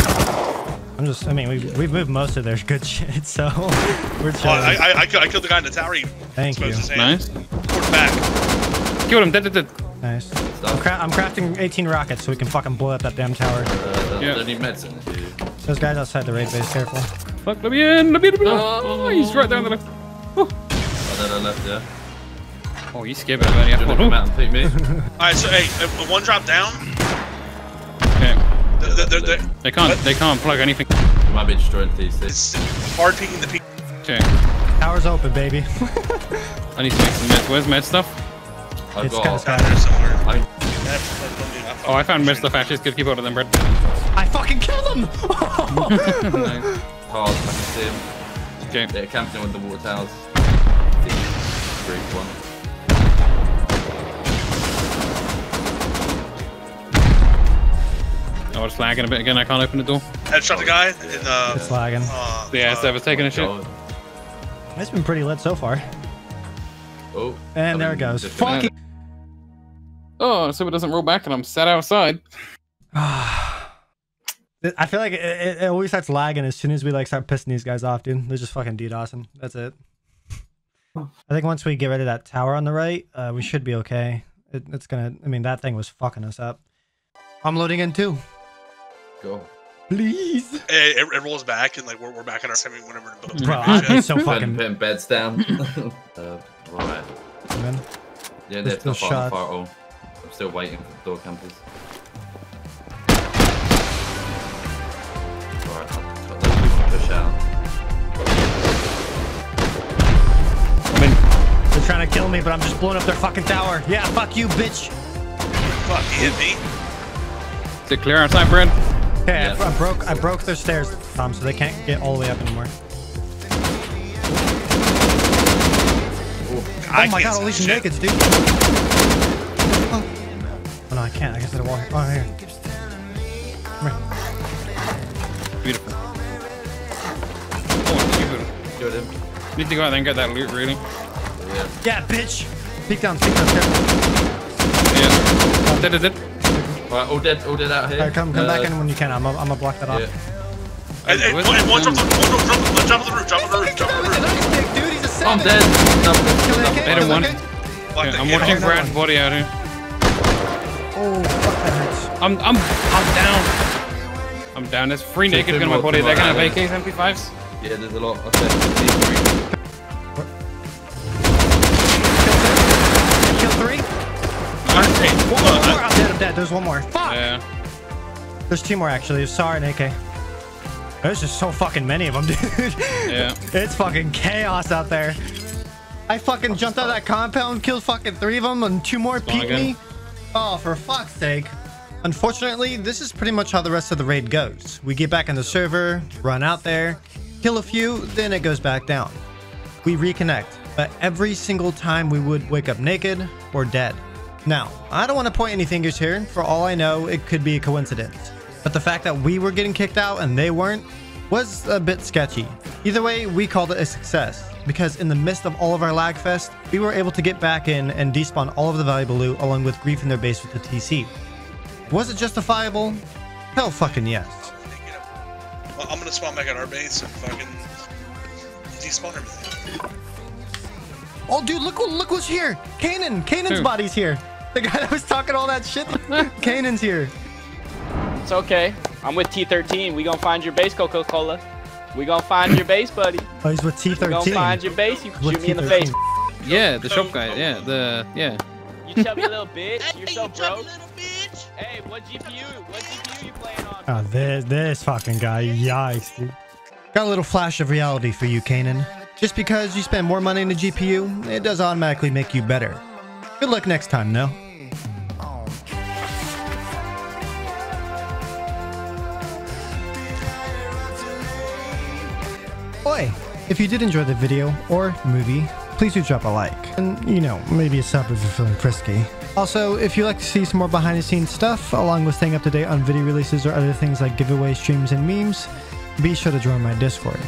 I'm just... I mean, we've, we've moved most of their good shit, so... We're chilling. Oh, I, I, I, I killed the guy in the tower. He Thank you. Nice. Poured back. Killed him. Dead, dead, dead. Nice. I'm, cra I'm crafting eighteen rockets so we can fucking blow up that damn tower. Uh, yeah. Need medicine, Those guys outside the raid base, careful. Fuck, let me in, let me in, let me in. Oh, he's right down the left. Oh, oh down the left, yeah. Oh, you scared me, Bernie. I thought, out and pick me. Alright, so hey, one drop down. Okay. They're, they're, they're, they're, they can't, what? they can't plug anything. You might be destroying T C. It's hard picking the peak. Okay. Tower's open, baby. I need to make some meds. Where's med stuff? I've it's got kind of somewhere. I... Oh, I found med stuff. Actually, it's good. Keep out of them, Brad. I fucking killed them! Nice. Hard, I can see him. Okay. They're camping with the water towers. Three, one. Oh, it's lagging a bit again. I can't open the door. Headshot the guy. In, uh, it's lagging. Uh, yeah, so I was taking a shit. It's been pretty lit so far. Oh. And there it goes. Fucking. Oh, so it doesn't roll back and I'm sat outside. I feel like it, it, it always starts lagging as soon as we like start pissing these guys off, dude. They're just fucking DDoSing. That's it. I think once we get rid of that tower on the right, uh, we should be okay. It, it's gonna... I mean, that thing was fucking us up. I'm loading in too. Go. Please. It, it, it rolls back and like we're, we're back on our semi whatever. Bro, I'm so fucking... Putting beds down. uh, right. Then, yeah, they're still far, far old. I'm still waiting for the door campers. Alright, I'll push out. I mean, they're trying to kill me, but I'm just blowing up their fucking tower. Yeah, fuck you, bitch. Fuck you, me. Is it clear outside, Brad? Yeah, yeah. I, I broke I broke their stairs, Tom, so they can't get all the way up anymore. Oh, I oh my god, all these nakeds, dude. Oh no, I can't. I guess there's a wall here. Oh, here. Come here. Beautiful. Oh, beautiful. Need to go out there and get that loot, really. Yeah, yeah bitch! Peek down, peek down. Here. Yeah. Oh, dead, dead. Alright, all dead, all dead out here. Alright, come, come uh, back in when you can. I'm gonna block that off. Yeah. Hey, hey, one drop the roof, drop the roof, drop the roof, drop the roof. I'm dead. Dead one. I'm watching Brad's body out here. Oh, fuck, that hurts. I'm, I'm, I'm down. I'm down. There's three naked in my body. They're gonna have A Ks, M P fives. Yeah, there's a lot. Okay. Kill three. Kill three. I'm dead. One more. Uh, I'm dead. I'm dead. There's one more. Fuck. Yeah. There's two more actually. Sorry, an A K. There's just so fucking many of them, dude. Yeah. It's fucking chaos out there. I fucking jumped out of that compound, killed fucking three of them, and two more peeked me. Oh, for fuck's sake. Unfortunately, this is pretty much how the rest of the raid goes. We get back on the server, run out there, kill a few, then it goes back down. We reconnect, but every single time we would wake up naked or dead. Now, I don't want to point any fingers here. For all I know, it could be a coincidence. But the fact that we were getting kicked out and they weren't was a bit sketchy. Either way, we called it a success, because in the midst of all of our lag fest, we were able to get back in and despawn all of the valuable loot along with griefing their base with the T C. Was it justifiable? Hell fucking yes. Well, I'm gonna spawn back at our base and fucking despawn everything. Oh dude, look, look who's here! Kanan! Kanan's Who? body's here! The guy that was talking all that shit, Kanan's here. It's okay. I'm with T thirteen. We gonna find your base, Coca-Cola. We gonna find your base, buddy. Oh, he's with T thirteen. We gonna find your base. You can shoot me in the face. Yeah, the shop guy. Yeah, the yeah. You chubby little bitch. You're so broke. Hey, what G P U? What G P U you playing on? Oh, this this fucking guy. Yikes, dude. Got a little flash of reality for you, Kanan. Just because you spend more money in the G P U, it does automatically make you better. Good luck next time, though. Oi! If you did enjoy the video or movie, please do drop a like. And, you know, maybe a sub if you're feeling frisky. Also, if you'd like to see some more behind the scenes stuff, along with staying up to date on video releases or other things like giveaways, streams, and memes, be sure to join my Discord.